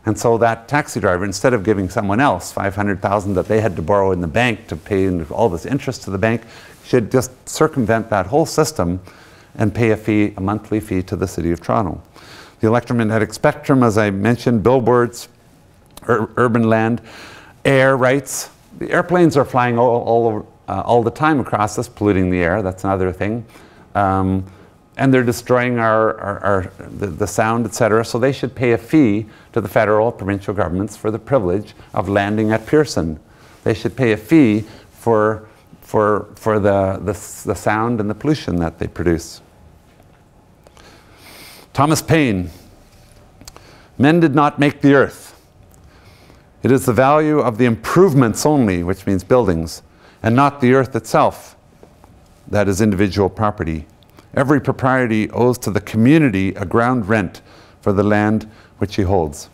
And so that taxi driver, instead of giving someone else $500,000 that they had to borrow in the bank to pay all this interest to the bank, should just circumvent that whole system and pay a fee, a monthly fee, to the City of Toronto. The electromagnetic spectrum, as I mentioned, billboards, urban land, air rights. The airplanes are flying all the time across us, polluting the air. That's another thing. And they're destroying the sound, etc. So they should pay a fee to the federal, provincial governments for the privilege of landing at Pearson. They should pay a fee for the sound and the pollution that they produce. Thomas Paine. Men did not make the earth. It is the value of the improvements only, which means buildings, and not the earth itself, that is individual property. Every propriety owes to the community a ground rent for the land which he holds.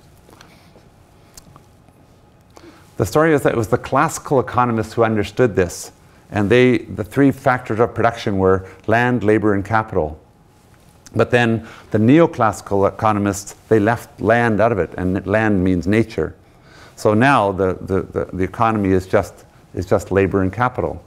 The story is that it was the classical economists who understood this, and the three factors of production were land, labor, and capital. But then the neoclassical economists, they left land out of it, and land means nature. So now the economy is just labor and capital.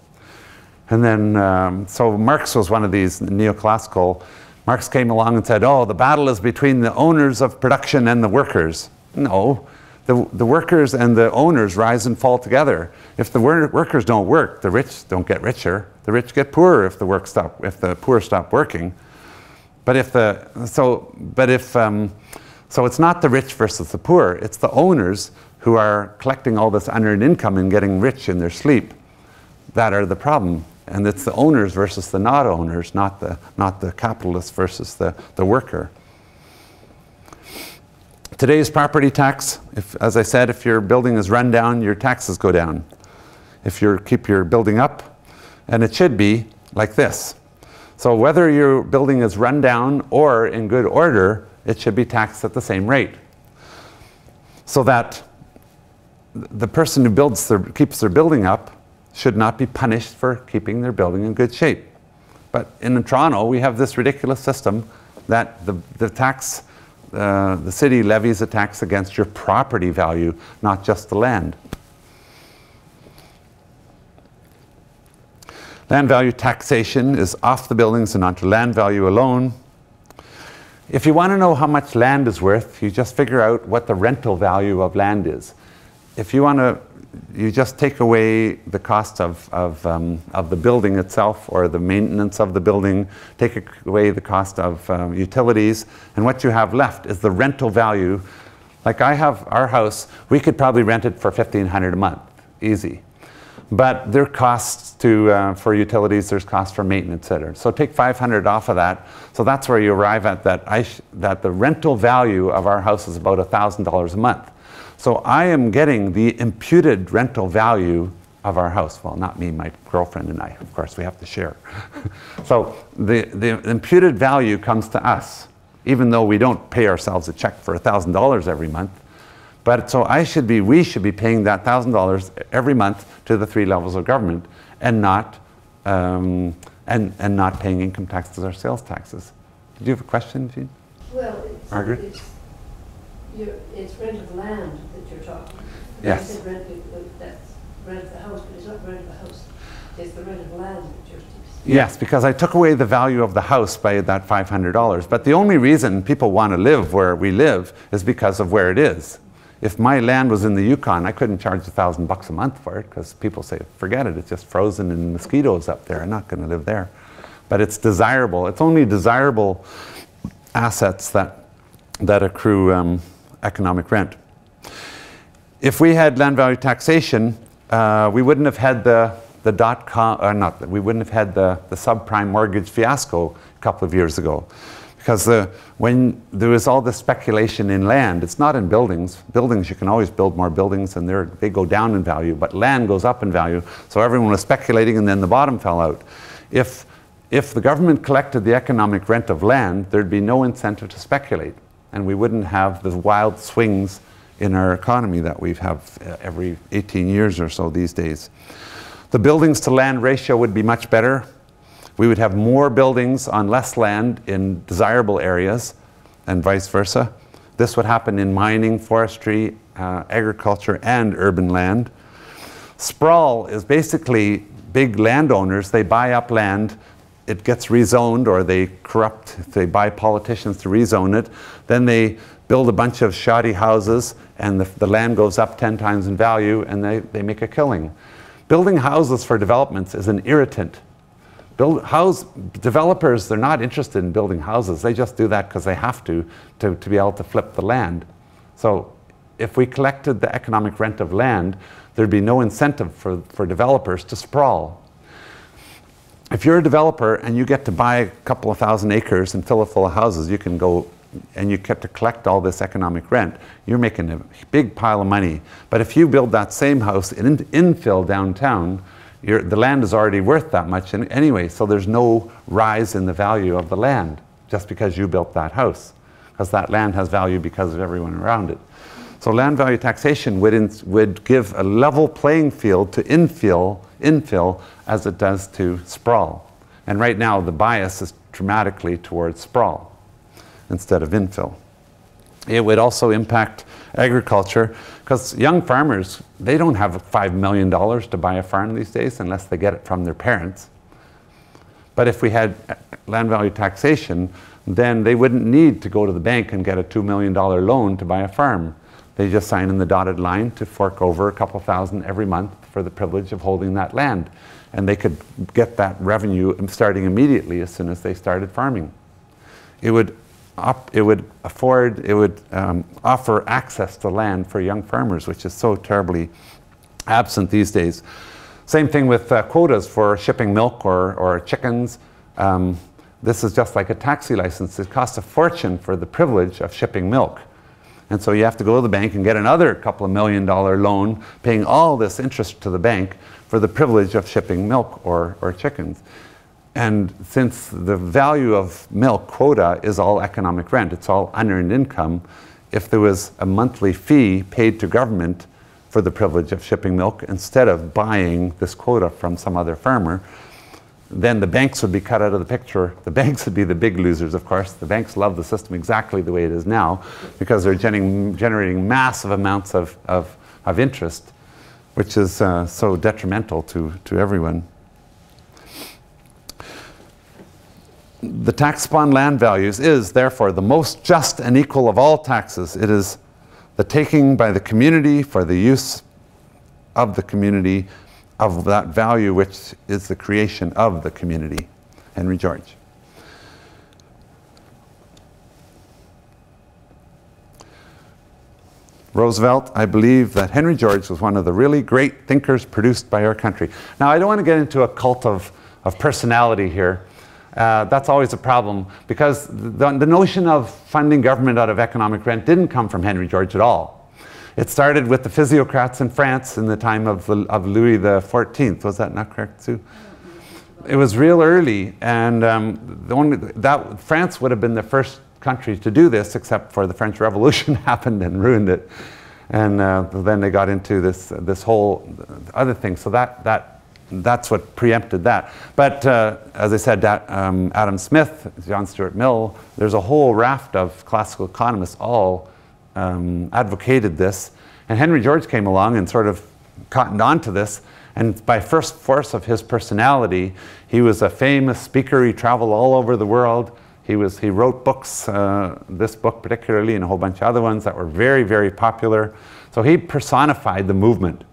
And then, so Marx was one of these neoclassical. Marx came along and said, oh, the battle is between the owners of production and the workers. No, the workers and the owners rise and fall together. If the workers don't work, the rich don't get richer. The rich get poorer if the poor stop working. But if so it's not the rich versus the poor, it's the owners who are collecting all this unearned income and getting rich in their sleep that are the problem. And it's the owners versus the not owners, not the capitalist versus the worker. Today's property tax, as I said, if your building is run down, your taxes go down. If you keep your building up, and it should be like this. So whether your building is run down or in good order, it should be taxed at the same rate. So that the person who keeps their building up should not be punished for keeping their building in good shape. But in Toronto, we have this ridiculous system that the city levies a tax against your property value, not just the land. Land value taxation is off the buildings and onto land value alone. If you want to know how much land is worth, you just figure out what the rental value of land is. If you want to You just take away the cost of the building itself or the maintenance of the building, take away the cost of utilities, and what you have left is the rental value. Like I have our house, we could probably rent it for $1,500 a month, easy. But there are costs to, for utilities, there's costs for maintenance, et cetera. So take $500 off of that. So that's where you arrive at that, that the rental value of our house is about $1,000 a month. So I am getting the imputed rental value of our house. Well, not me, my girlfriend and I. Of course, we have to share. So the imputed value comes to us, even though we don't pay ourselves a check for $1,000 every month. But so I should be, we should be paying that $1,000 every month to the three levels of government, and not paying income taxes or sales taxes. Did you have a question, Jean? Well, Margaret, it's rent of land that you're talking about. Yes. You said that's rent of the house, but it's not rent of the house. It's the rent of land that you're talking about. Yes, because I took away the value of the house by that $500. But the only reason people want to live where we live is because of where it is. If my land was in the Yukon, I couldn't charge $1,000 a month for it because people say, forget it, it's just frozen and mosquitoes up there. I'm not going to live there. But it's desirable. It's only desirable assets that accrue economic rent. If we had land value taxation, we wouldn't have had the dot-com, or not, we wouldn't have had the subprime mortgage fiasco a couple of years ago. Because when there was all this speculation in land, it's not in buildings. Buildings, you can always build more buildings and they go down in value, but land goes up in value. So everyone was speculating and then the bottom fell out. If the government collected the economic rent of land, there'd be no incentive to speculate. And we wouldn't have the wild swings in our economy that we have every 18 years or so these days. The buildings to land ratio would be much better. We would have more buildings on less land in desirable areas and vice versa. This would happen in mining, forestry, agriculture, and urban land. Sprawl is basically big landowners. They buy up land. It gets rezoned, or they corrupt. They buy politicians to rezone it. Then they build a bunch of shoddy houses, and the land goes up 10 times in value, and they make a killing. Building houses for developments is an irritant. Developers, they're not interested in building houses. They just do that because they have to be able to flip the land. So if we collected the economic rent of land, there'd be no incentive for developers to sprawl. If you're a developer and you get to buy a couple of thousand acres and fill it full of houses, you can go and you get to collect all this economic rent. You're making a big pile of money. But if you build that same house in infill downtown, the land is already worth that much anyway, so there's no rise in the value of the land just because you built that house, because that land has value because of everyone around it. So land value taxation would give a level playing field to infill as it does to sprawl. And right now the bias is dramatically towards sprawl instead of infill. It would also impact agriculture, because young farmers, they don't have $5 million to buy a farm these days unless they get it from their parents. But if we had land value taxation, then they wouldn't need to go to the bank and get a $2 million loan to buy a farm. They just sign in the dotted line to fork over a couple thousand every month for the privilege of holding that land. And they could get that revenue starting immediately as soon as they started farming. It would offer access to land for young farmers, which is so terribly absent these days. Same thing with quotas for shipping milk or chickens. This is just like a taxi license. It costs a fortune for the privilege of shipping milk. And so you have to go to the bank and get another couple of $1 million loan, paying all this interest to the bank for the privilege of shipping milk or chickens. And since the value of milk quota is all economic rent, it's all unearned income, if there was a monthly fee paid to government for the privilege of shipping milk instead of buying this quota from some other farmer, then the banks would be cut out of the picture. The banks would be the big losers, of course. The banks love the system exactly the way it is now because they're generating massive amounts of interest, which is so detrimental to everyone. The tax upon land values is, therefore, the most just and equal of all taxes. It is the taking by the community for the use of the community of that value which is the creation of the community. Henry George. Roosevelt, I believe that Henry George was one of the really great thinkers produced by our country. Now, I don't want to get into a cult of personality here. That's always a problem, because the notion of funding government out of economic rent didn't come from Henry George at all. It started with the physiocrats in France in the time of Louis XIV. Was that not correct, Sue? It was real early, and France would have been the first country to do this, except for the French Revolution happened and ruined it. And then they got into this whole other thing. So that's what preempted that. But as I said, Adam Smith, John Stuart Mill, there's a whole raft of classical economists all advocated this. And Henry George came along and sort of cottoned on to this. And by first force of his personality, he was a famous speaker. He traveled all over the world. He wrote books, this book particularly, and a whole bunch of other ones that were very, very popular. So he personified the movement.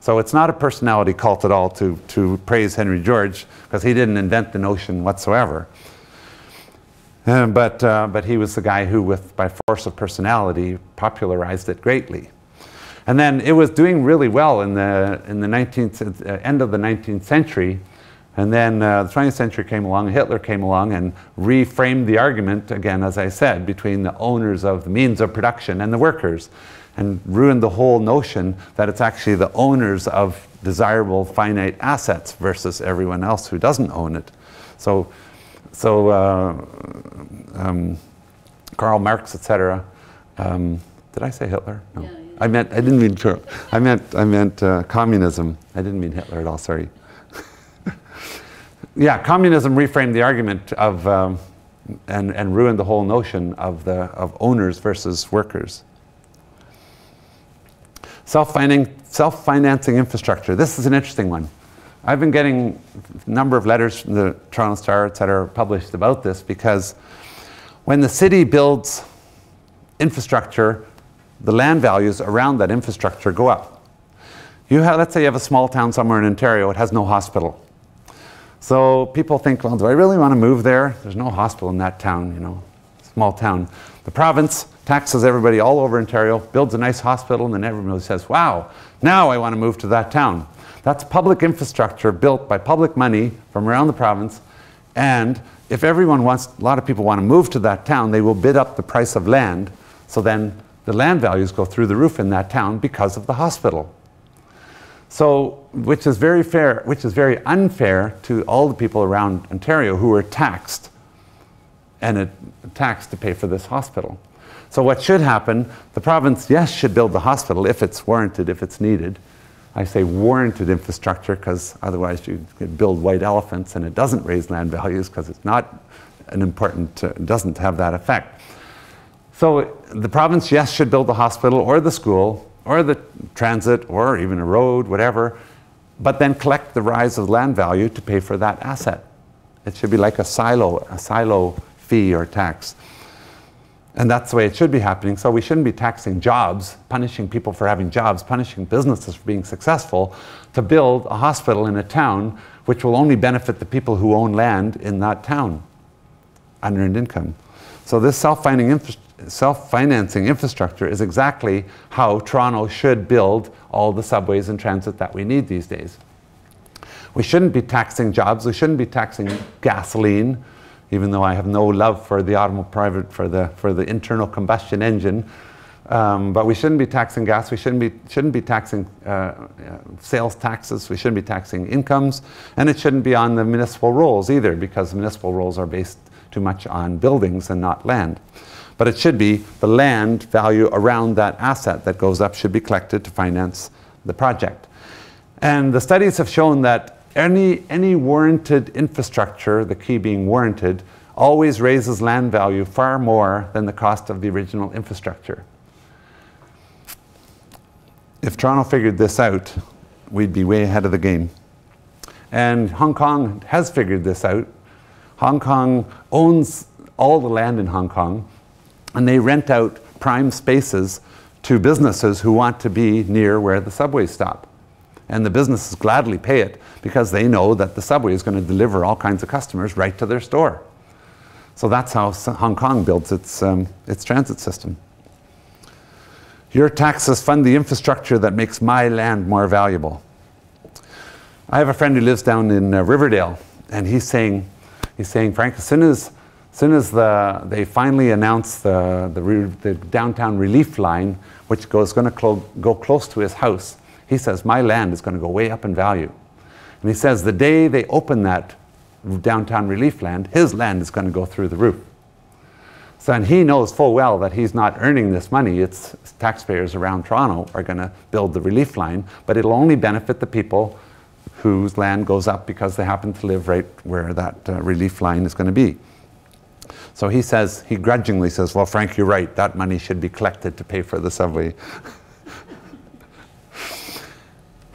So it's not a personality cult at all to praise Henry George, because he didn't invent the notion whatsoever. But he was the guy who, by force of personality, popularized it greatly. And then it was doing really well in the end of the 19th century. And then the 20th century came along, Hitler came along and reframed the argument, again, as I said, between the owners of the means of production and the workers, and ruined the whole notion that it's actually the owners of desirable finite assets versus everyone else who doesn't own it. So Karl Marx, etc. Did I say Hitler? No. Yeah, yeah. I didn't mean Karl. I meant communism. I didn't mean Hitler at all, sorry. Yeah, communism reframed the argument of, and ruined the whole notion of owners versus workers. Self-financing infrastructure. This is an interesting one. I've been getting a number of letters from the Toronto Star, et cetera, published about this, because when the city builds infrastructure, the land values around that infrastructure go up. Let's say you have a small town somewhere in Ontario, it has no hospital. So people think, well, do I really want to move there? There's no hospital in that town, you know, small town. The province taxes everybody all over Ontario, builds a nice hospital, and then everybody says, wow, now I want to move to that town. That's public infrastructure built by public money from around the province. And if a lot of people want to move to that town, they will bid up the price of land. So then the land values go through the roof in that town because of the hospital. So, which is very unfair to all the people around Ontario who are taxed, and taxed to pay for this hospital. So what should happen, the province, yes, should build the hospital if it's warranted, if it's needed. I say warranted infrastructure because otherwise you could build white elephants and it doesn't raise land values because it's not an important, it doesn't have that effect. So the province, yes, should build the hospital or the school, or the transit, or even a road, whatever, but then collect the rise of land value to pay for that asset. It should be like a silo fee or tax. And that's the way it should be happening. So we shouldn't be taxing jobs, punishing people for having jobs, punishing businesses for being successful, to build a hospital in a town which will only benefit the people who own land in that town, unearned income. So this self-financing infrastructure is exactly how Toronto should build all the subways and transit that we need these days. We shouldn't be taxing jobs. We shouldn't be taxing gasoline, even though I have no love for the automobile, for the internal combustion engine. But we shouldn't be taxing gas. We shouldn't be taxing sales taxes. We shouldn't be taxing incomes, and it shouldn't be on the municipal rolls either, because municipal rolls are based too much on buildings and not land. But it should be the land value around that asset that goes up should be collected to finance the project. And the studies have shown that any warranted infrastructure, the key being warranted, always raises land value far more than the cost of the original infrastructure. If Toronto figured this out, we'd be way ahead of the game. And Hong Kong has figured this out. Hong Kong owns all the land in Hong Kong, and they rent out prime spaces to businesses who want to be near where the subways stop. And the businesses gladly pay it because they know that the subway is going to deliver all kinds of customers right to their store. So that's how Hong Kong builds its transit system. Your taxes fund the infrastructure that makes my land more valuable. I have a friend who lives down in Riverdale, and he's saying, Frank, as soon as they finally announce the downtown relief line, which is going to go close to his house, he says, my land is going to go way up in value. And he says, the day they open that downtown relief land, his land is going to go through the roof. So, and he knows full well that he's not earning this money. It's taxpayers around Toronto are going to build the relief line, but it'll only benefit the people whose land goes up because they happen to live right where that relief line is going to be. So he says, he grudgingly says, well, Frank, you're right. That money should be collected to pay for the subway.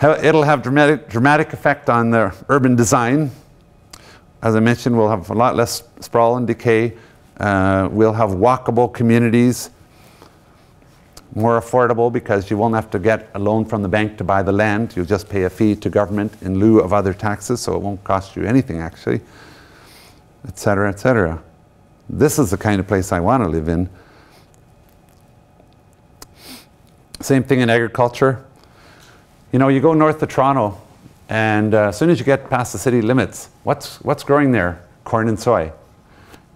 It'll have dramatic effect on the urban design. As I mentioned, we'll have a lot less sprawl and decay. We'll have walkable communities, more affordable because you won't have to get a loan from the bank to buy the land. You'll just pay a fee to government in lieu of other taxes, so it won't cost you anything, actually, et cetera, et cetera. This is the kind of place I want to live in. Same thing in agriculture. You know, you go north of Toronto, and as soon as you get past the city limits, what's growing there? Corn and soy.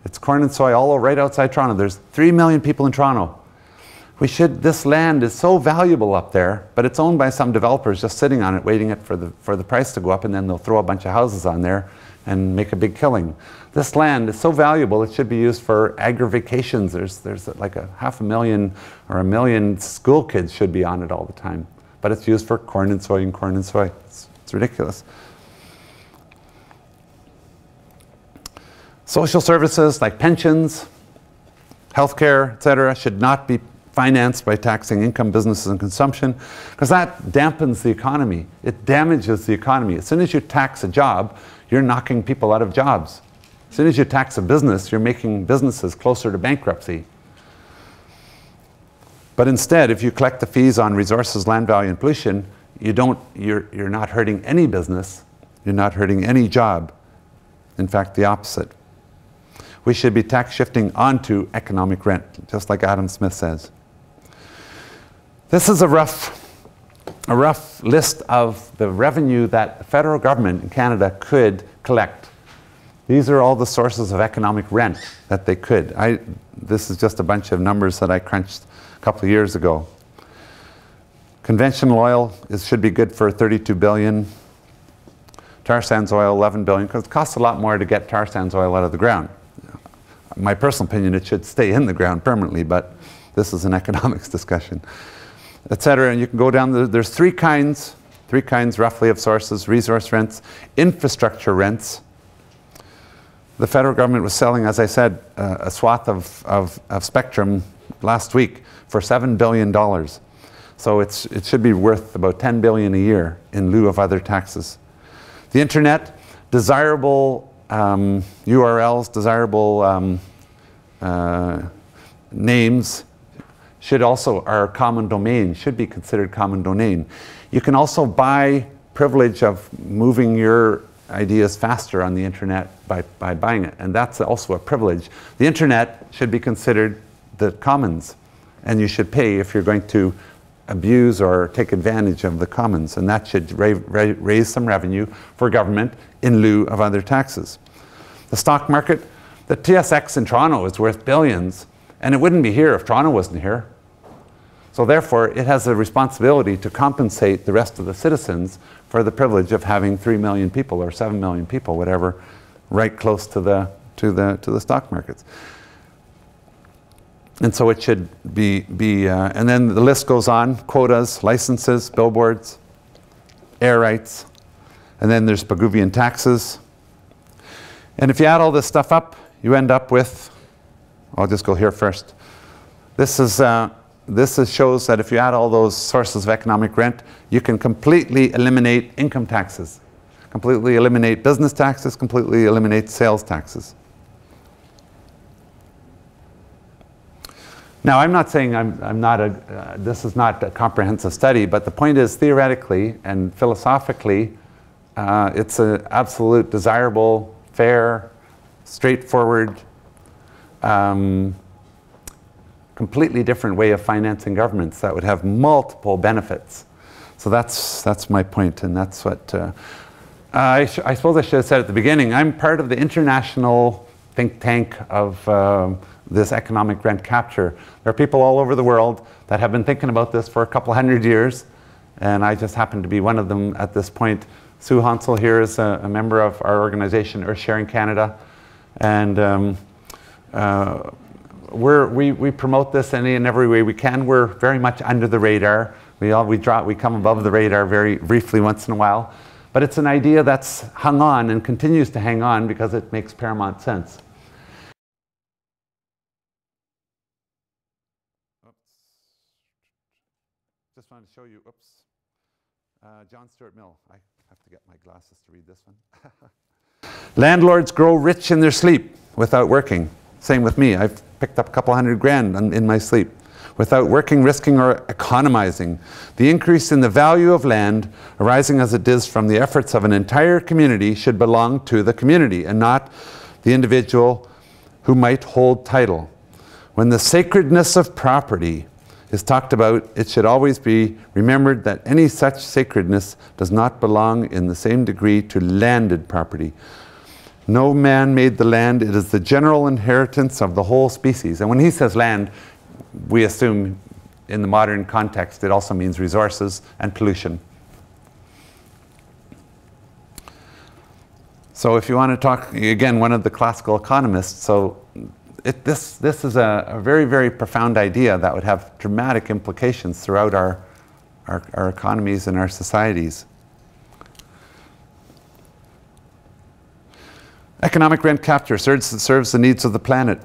It's corn and soy all right outside Toronto. There's 3 million people in Toronto. This land is so valuable up there, but it's owned by some developers just sitting on it, waiting for the price to go up, and then they'll throw a bunch of houses on there and make a big killing. This land is so valuable, it should be used for agri-vacations. There's like a 500,000 or 1 million school kids should be on it all the time. But it's used for corn and soy and corn and soy. It's ridiculous. Social services like pensions, healthcare, et cetera, should not be financed by taxing income, businesses, and consumption, because that dampens the economy. It damages the economy. As soon as you tax a job, you're knocking people out of jobs. As soon as you tax a business, you're making businesses closer to bankruptcy. But instead, if you collect the fees on resources, land value, and pollution, you're not hurting any business. You're not hurting any job. In fact, the opposite. We should be tax shifting onto economic rent, just like Adam Smith says. This is a rough list of the revenue that the federal government in Canada could collect. These are all the sources of economic rent that they could. This is just a bunch of numbers that I crunched a couple of years ago. Conventional oil should be good for $32 billion. Tar sands oil, $11 billion, because it costs a lot more to get tar sands oil out of the ground. My personal opinion, it should stay in the ground permanently, but this is an economics discussion, etc. And you can go down. There's three kinds roughly of sources: resource rents, infrastructure rents. The federal government was selling, as I said, a swath of spectrum last week for $7 billion. So it should be worth about $10 billion a year in lieu of other taxes. The internet, desirable URLs, desirable names are common domain, should be considered common domain. You can also buy privilege of moving your ideas faster on the internet by buying it, and that's also a privilege. The internet should be considered the commons, and you should pay if you're going to abuse or take advantage of the commons, and that should raise some revenue for government in lieu of other taxes. The stock market, the TSX in Toronto is worth billions, and it wouldn't be here if Toronto wasn't here. So therefore, it has a responsibility to compensate the rest of the citizens for the privilege of having 3 million people or 7 million people, whatever, right close to the stock markets. And so it should be and then the list goes on: quotas, licenses, billboards, air rights, and then there's Pigouvian taxes. And if you add all this stuff up, you end up with, I'll just go here first. This shows that if you add all those sources of economic rent, you can completely eliminate income taxes, completely eliminate business taxes, completely eliminate sales taxes. Now, I'm not saying this is not a comprehensive study, but the point is, theoretically and philosophically, it's an absolute desirable, fair, straightforward completely different way of financing governments that would have multiple benefits. So that's my point, and that's what I suppose I should have said at the beginning. I'm part of the international think tank of this economic rent capture. There are people all over the world that have been thinking about this for a couple hundred years, and I just happen to be one of them at this point. Sue Honsel here is a member of our organization, Earth Sharing Canada, and we promote this in every way we can. We're very much under the radar. We come above the radar very briefly once in a while, but it's an idea that's hung on and continues to hang on because it makes paramount sense. Just wanted to show you, John Stuart Mill. I have to get my glasses to read this one. Landlords grow rich in their sleep without working. Same with me. I've picked up a couple $100 grand in my sleep without working, risking, or economizing. The increase in the value of land arising as it is from the efforts of an entire community should belong to the community and not the individual who might hold title. When the sacredness of property is talked about, it should always be remembered that any such sacredness does not belong in the same degree to landed property. No man made the land, it is the general inheritance of the whole species. And when he says land, we assume in the modern context it also means resources and pollution. So if you want to talk, again, one of the classical economists, so this is a very, very profound idea that would have dramatic implications throughout our economies and our societies. Economic rent capture serves the needs of the planet,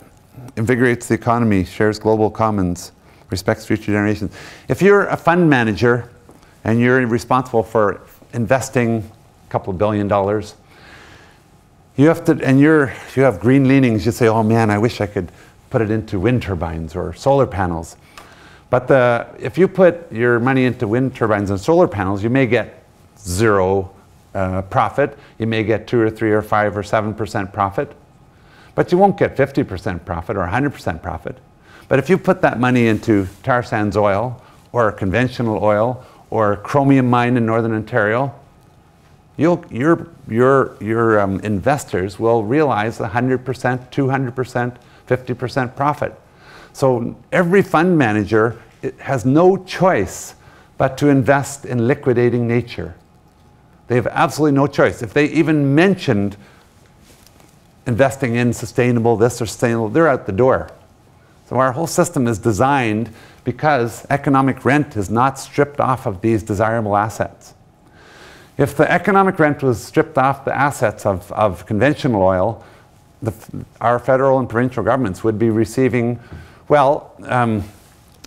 invigorates the economy, shares global commons, respects future generations. If you're a fund manager and you're responsible for investing a couple $1 billion, you have to, and you have green leanings, you say, oh man, I wish I could put it into wind turbines or solar panels. But if you put your money into wind turbines and solar panels, you may get zero profit. You may get 2 or 3 or 5 or 7% profit, but you won't get 50% profit or 100% profit. But if you put that money into tar sands oil or conventional oil or chromium mine in Northern Ontario, your investors will realize 100%, 200%, 50% profit. So every fund manager has no choice but to invest in liquidating nature. They have absolutely no choice. If they even mentioned investing in sustainable this or sustainable, they're out the door. So our whole system is designed because economic rent is not stripped off of these desirable assets. If the economic rent was stripped off the assets of conventional oil, our federal and provincial governments would be receiving, well,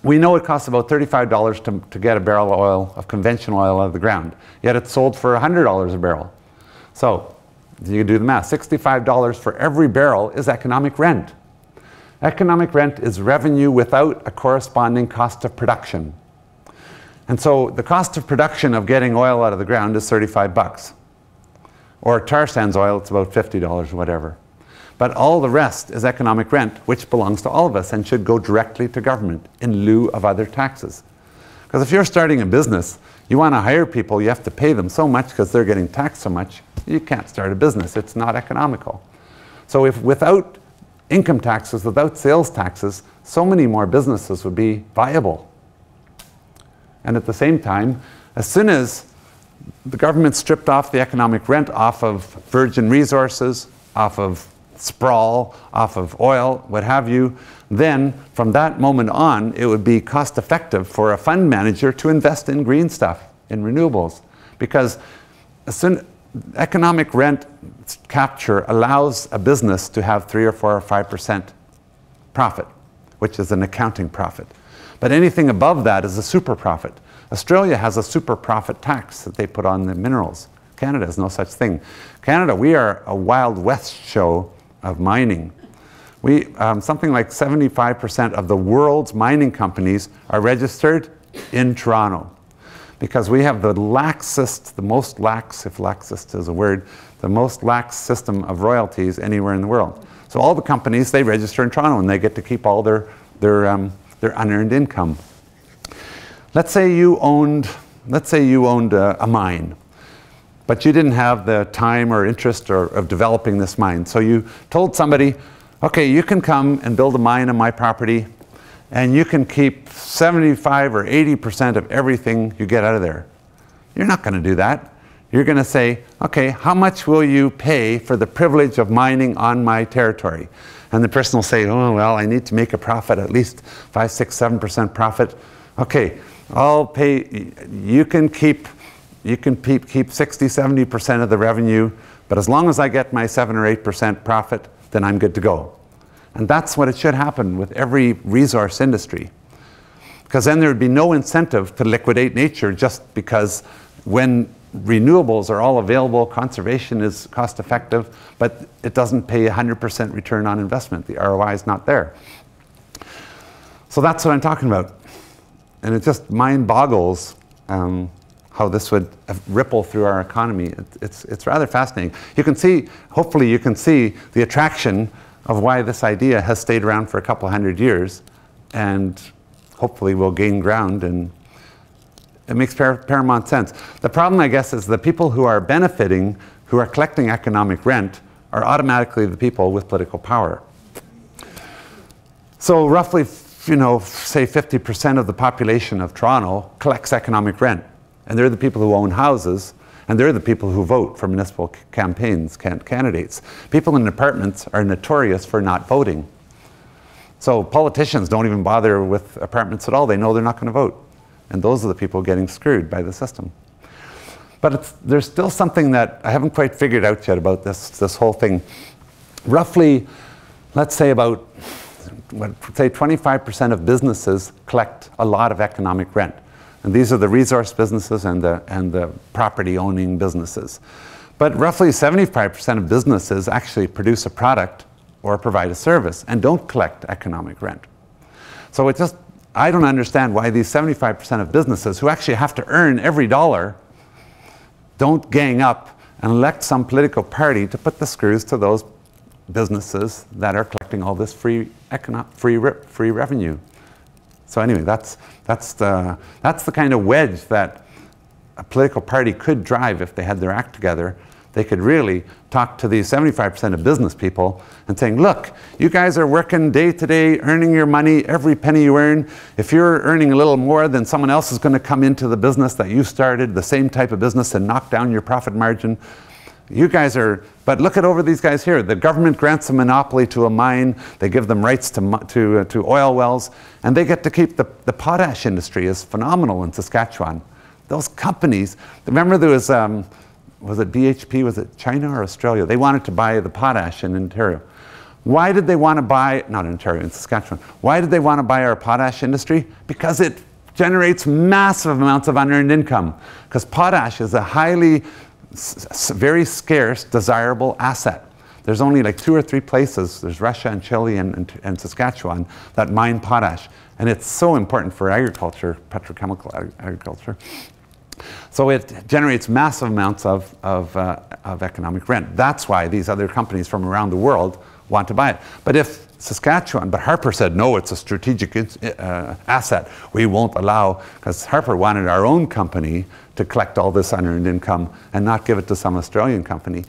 we know it costs about $35 to get a barrel of oil, of conventional oil, out of the ground. Yet it's sold for $100 a barrel. So you can do the math. $65 for every barrel is economic rent. Economic rent is revenue without a corresponding cost of production. And so the cost of production of getting oil out of the ground is $35 bucks. Or tar sands oil, it's about $50 or whatever. But all the rest is economic rent, which belongs to all of us and should go directly to government in lieu of other taxes. Because if you're starting a business, you want to hire people, you have to pay them so much because they're getting taxed so much, you can't start a business. It's not economical. So if without income taxes, without sales taxes, so many more businesses would be viable. And at the same time, as soon as the government stripped off the economic rent off of virgin resources, off of sprawl, off of oil, what have you, then from that moment on, it would be cost effective for a fund manager to invest in green stuff, in renewables. Because as soon, economic rent capture allows a business to have 3 or 4 or 5% profit, which is an accounting profit. But anything above that is a super profit. Australia has a super profit tax that they put on the minerals. Canada has no such thing. Canada, we are a Wild West show of mining. We, something like 75% of the world's mining companies are registered in Toronto because we have the laxest, the most lax, if laxest is a word, the most lax system of royalties anywhere in the world. So all the companies, they register in Toronto and they get to keep all their their unearned income. Let's say you owned, a mine, but you didn't have the time or interest of developing this mine. So you told somebody, okay, you can come and build a mine on my property, and you can keep 75 or 80% of everything you get out of there. You're not going to do that. You're going to say, okay, how much will you pay for the privilege of mining on my territory? And the person will say, oh, well, I need to make a profit, at least 5, 6, 7% profit. Okay, I'll pay, you can keep 60, 70% of the revenue, but as long as I get my 7 or 8% profit, then I'm good to go. And that's what it should happen with every resource industry. Because then there would be no incentive to liquidate nature just because when renewables are all available, conservation is cost effective, but it doesn't pay 100% return on investment. The ROI is not there. So that's what I'm talking about. And it just mind boggles how this would ripple through our economy. It's rather fascinating. You can see, hopefully you can see the attraction of why this idea has stayed around for a couple hundred years, and hopefully we'll gain ground, and it makes paramount sense. The problem, I guess, is the people who are benefiting, who are collecting economic rent, are automatically the people with political power. So roughly, you know, say 50% of the population of Toronto collects economic rent, and they're the people who own houses, and they're the people who vote for municipal campaigns, candidates. People in apartments are notorious for not voting. So politicians don't even bother with apartments at all. They know they're not going to vote, and those are the people getting screwed by the system. But there's still something that I haven't quite figured out yet about this whole thing. Roughly, let's say about 25% of businesses collect a lot of economic rent. And these are the resource businesses and the property owning businesses. But roughly 75% of businesses actually produce a product or provide a service and don't collect economic rent. So it just, I don't understand why these 75% of businesses who actually have to earn every dollar don't gang up and elect some political party to put the screws to those businesses that are collecting all this free revenue. So anyway, that's the kind of wedge that a political party could drive if they had their act together. They could really talk to these 75% of business people and saying, look, you guys are working day to day, earning your money, every penny you earn. If you're earning a little more, then someone else is going to come into the business that you started, the same type of business, and knock down your profit margin. You guys are, but look at over these guys here. The government grants a monopoly to a mine. They give them rights to oil wells, and they get to keep the potash industry is phenomenal in Saskatchewan. Those companies, remember there was it BHP, was it China or Australia? They wanted to buy the potash in Ontario. Why did they want to buy, not in Ontario, in Saskatchewan. Why did they want to buy our potash industry? Because it generates massive amounts of unearned income. Because potash is a highly, very scarce, desirable asset. There's only like 2 or 3 places, there's Russia and Chile and Saskatchewan, that mine potash. And it's so important for agriculture, petrochemical agriculture. So it generates massive amounts of economic rent. That's why these other companies from around the world want to buy it. But if Saskatchewan, but Harper said, no, it's a strategic asset. We won't allow, because Harper wanted our own company to collect all this unearned income and not give it to some Australian company.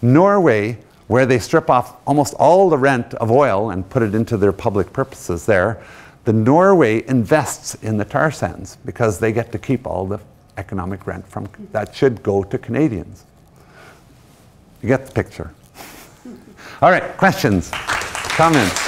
Norway, where they strip off almost all the rent of oil and put it into their public purposes there, the Norway invests in the tar sands because they get to keep all the economic rent from that should go to Canadians. You get the picture. All right, questions, comments?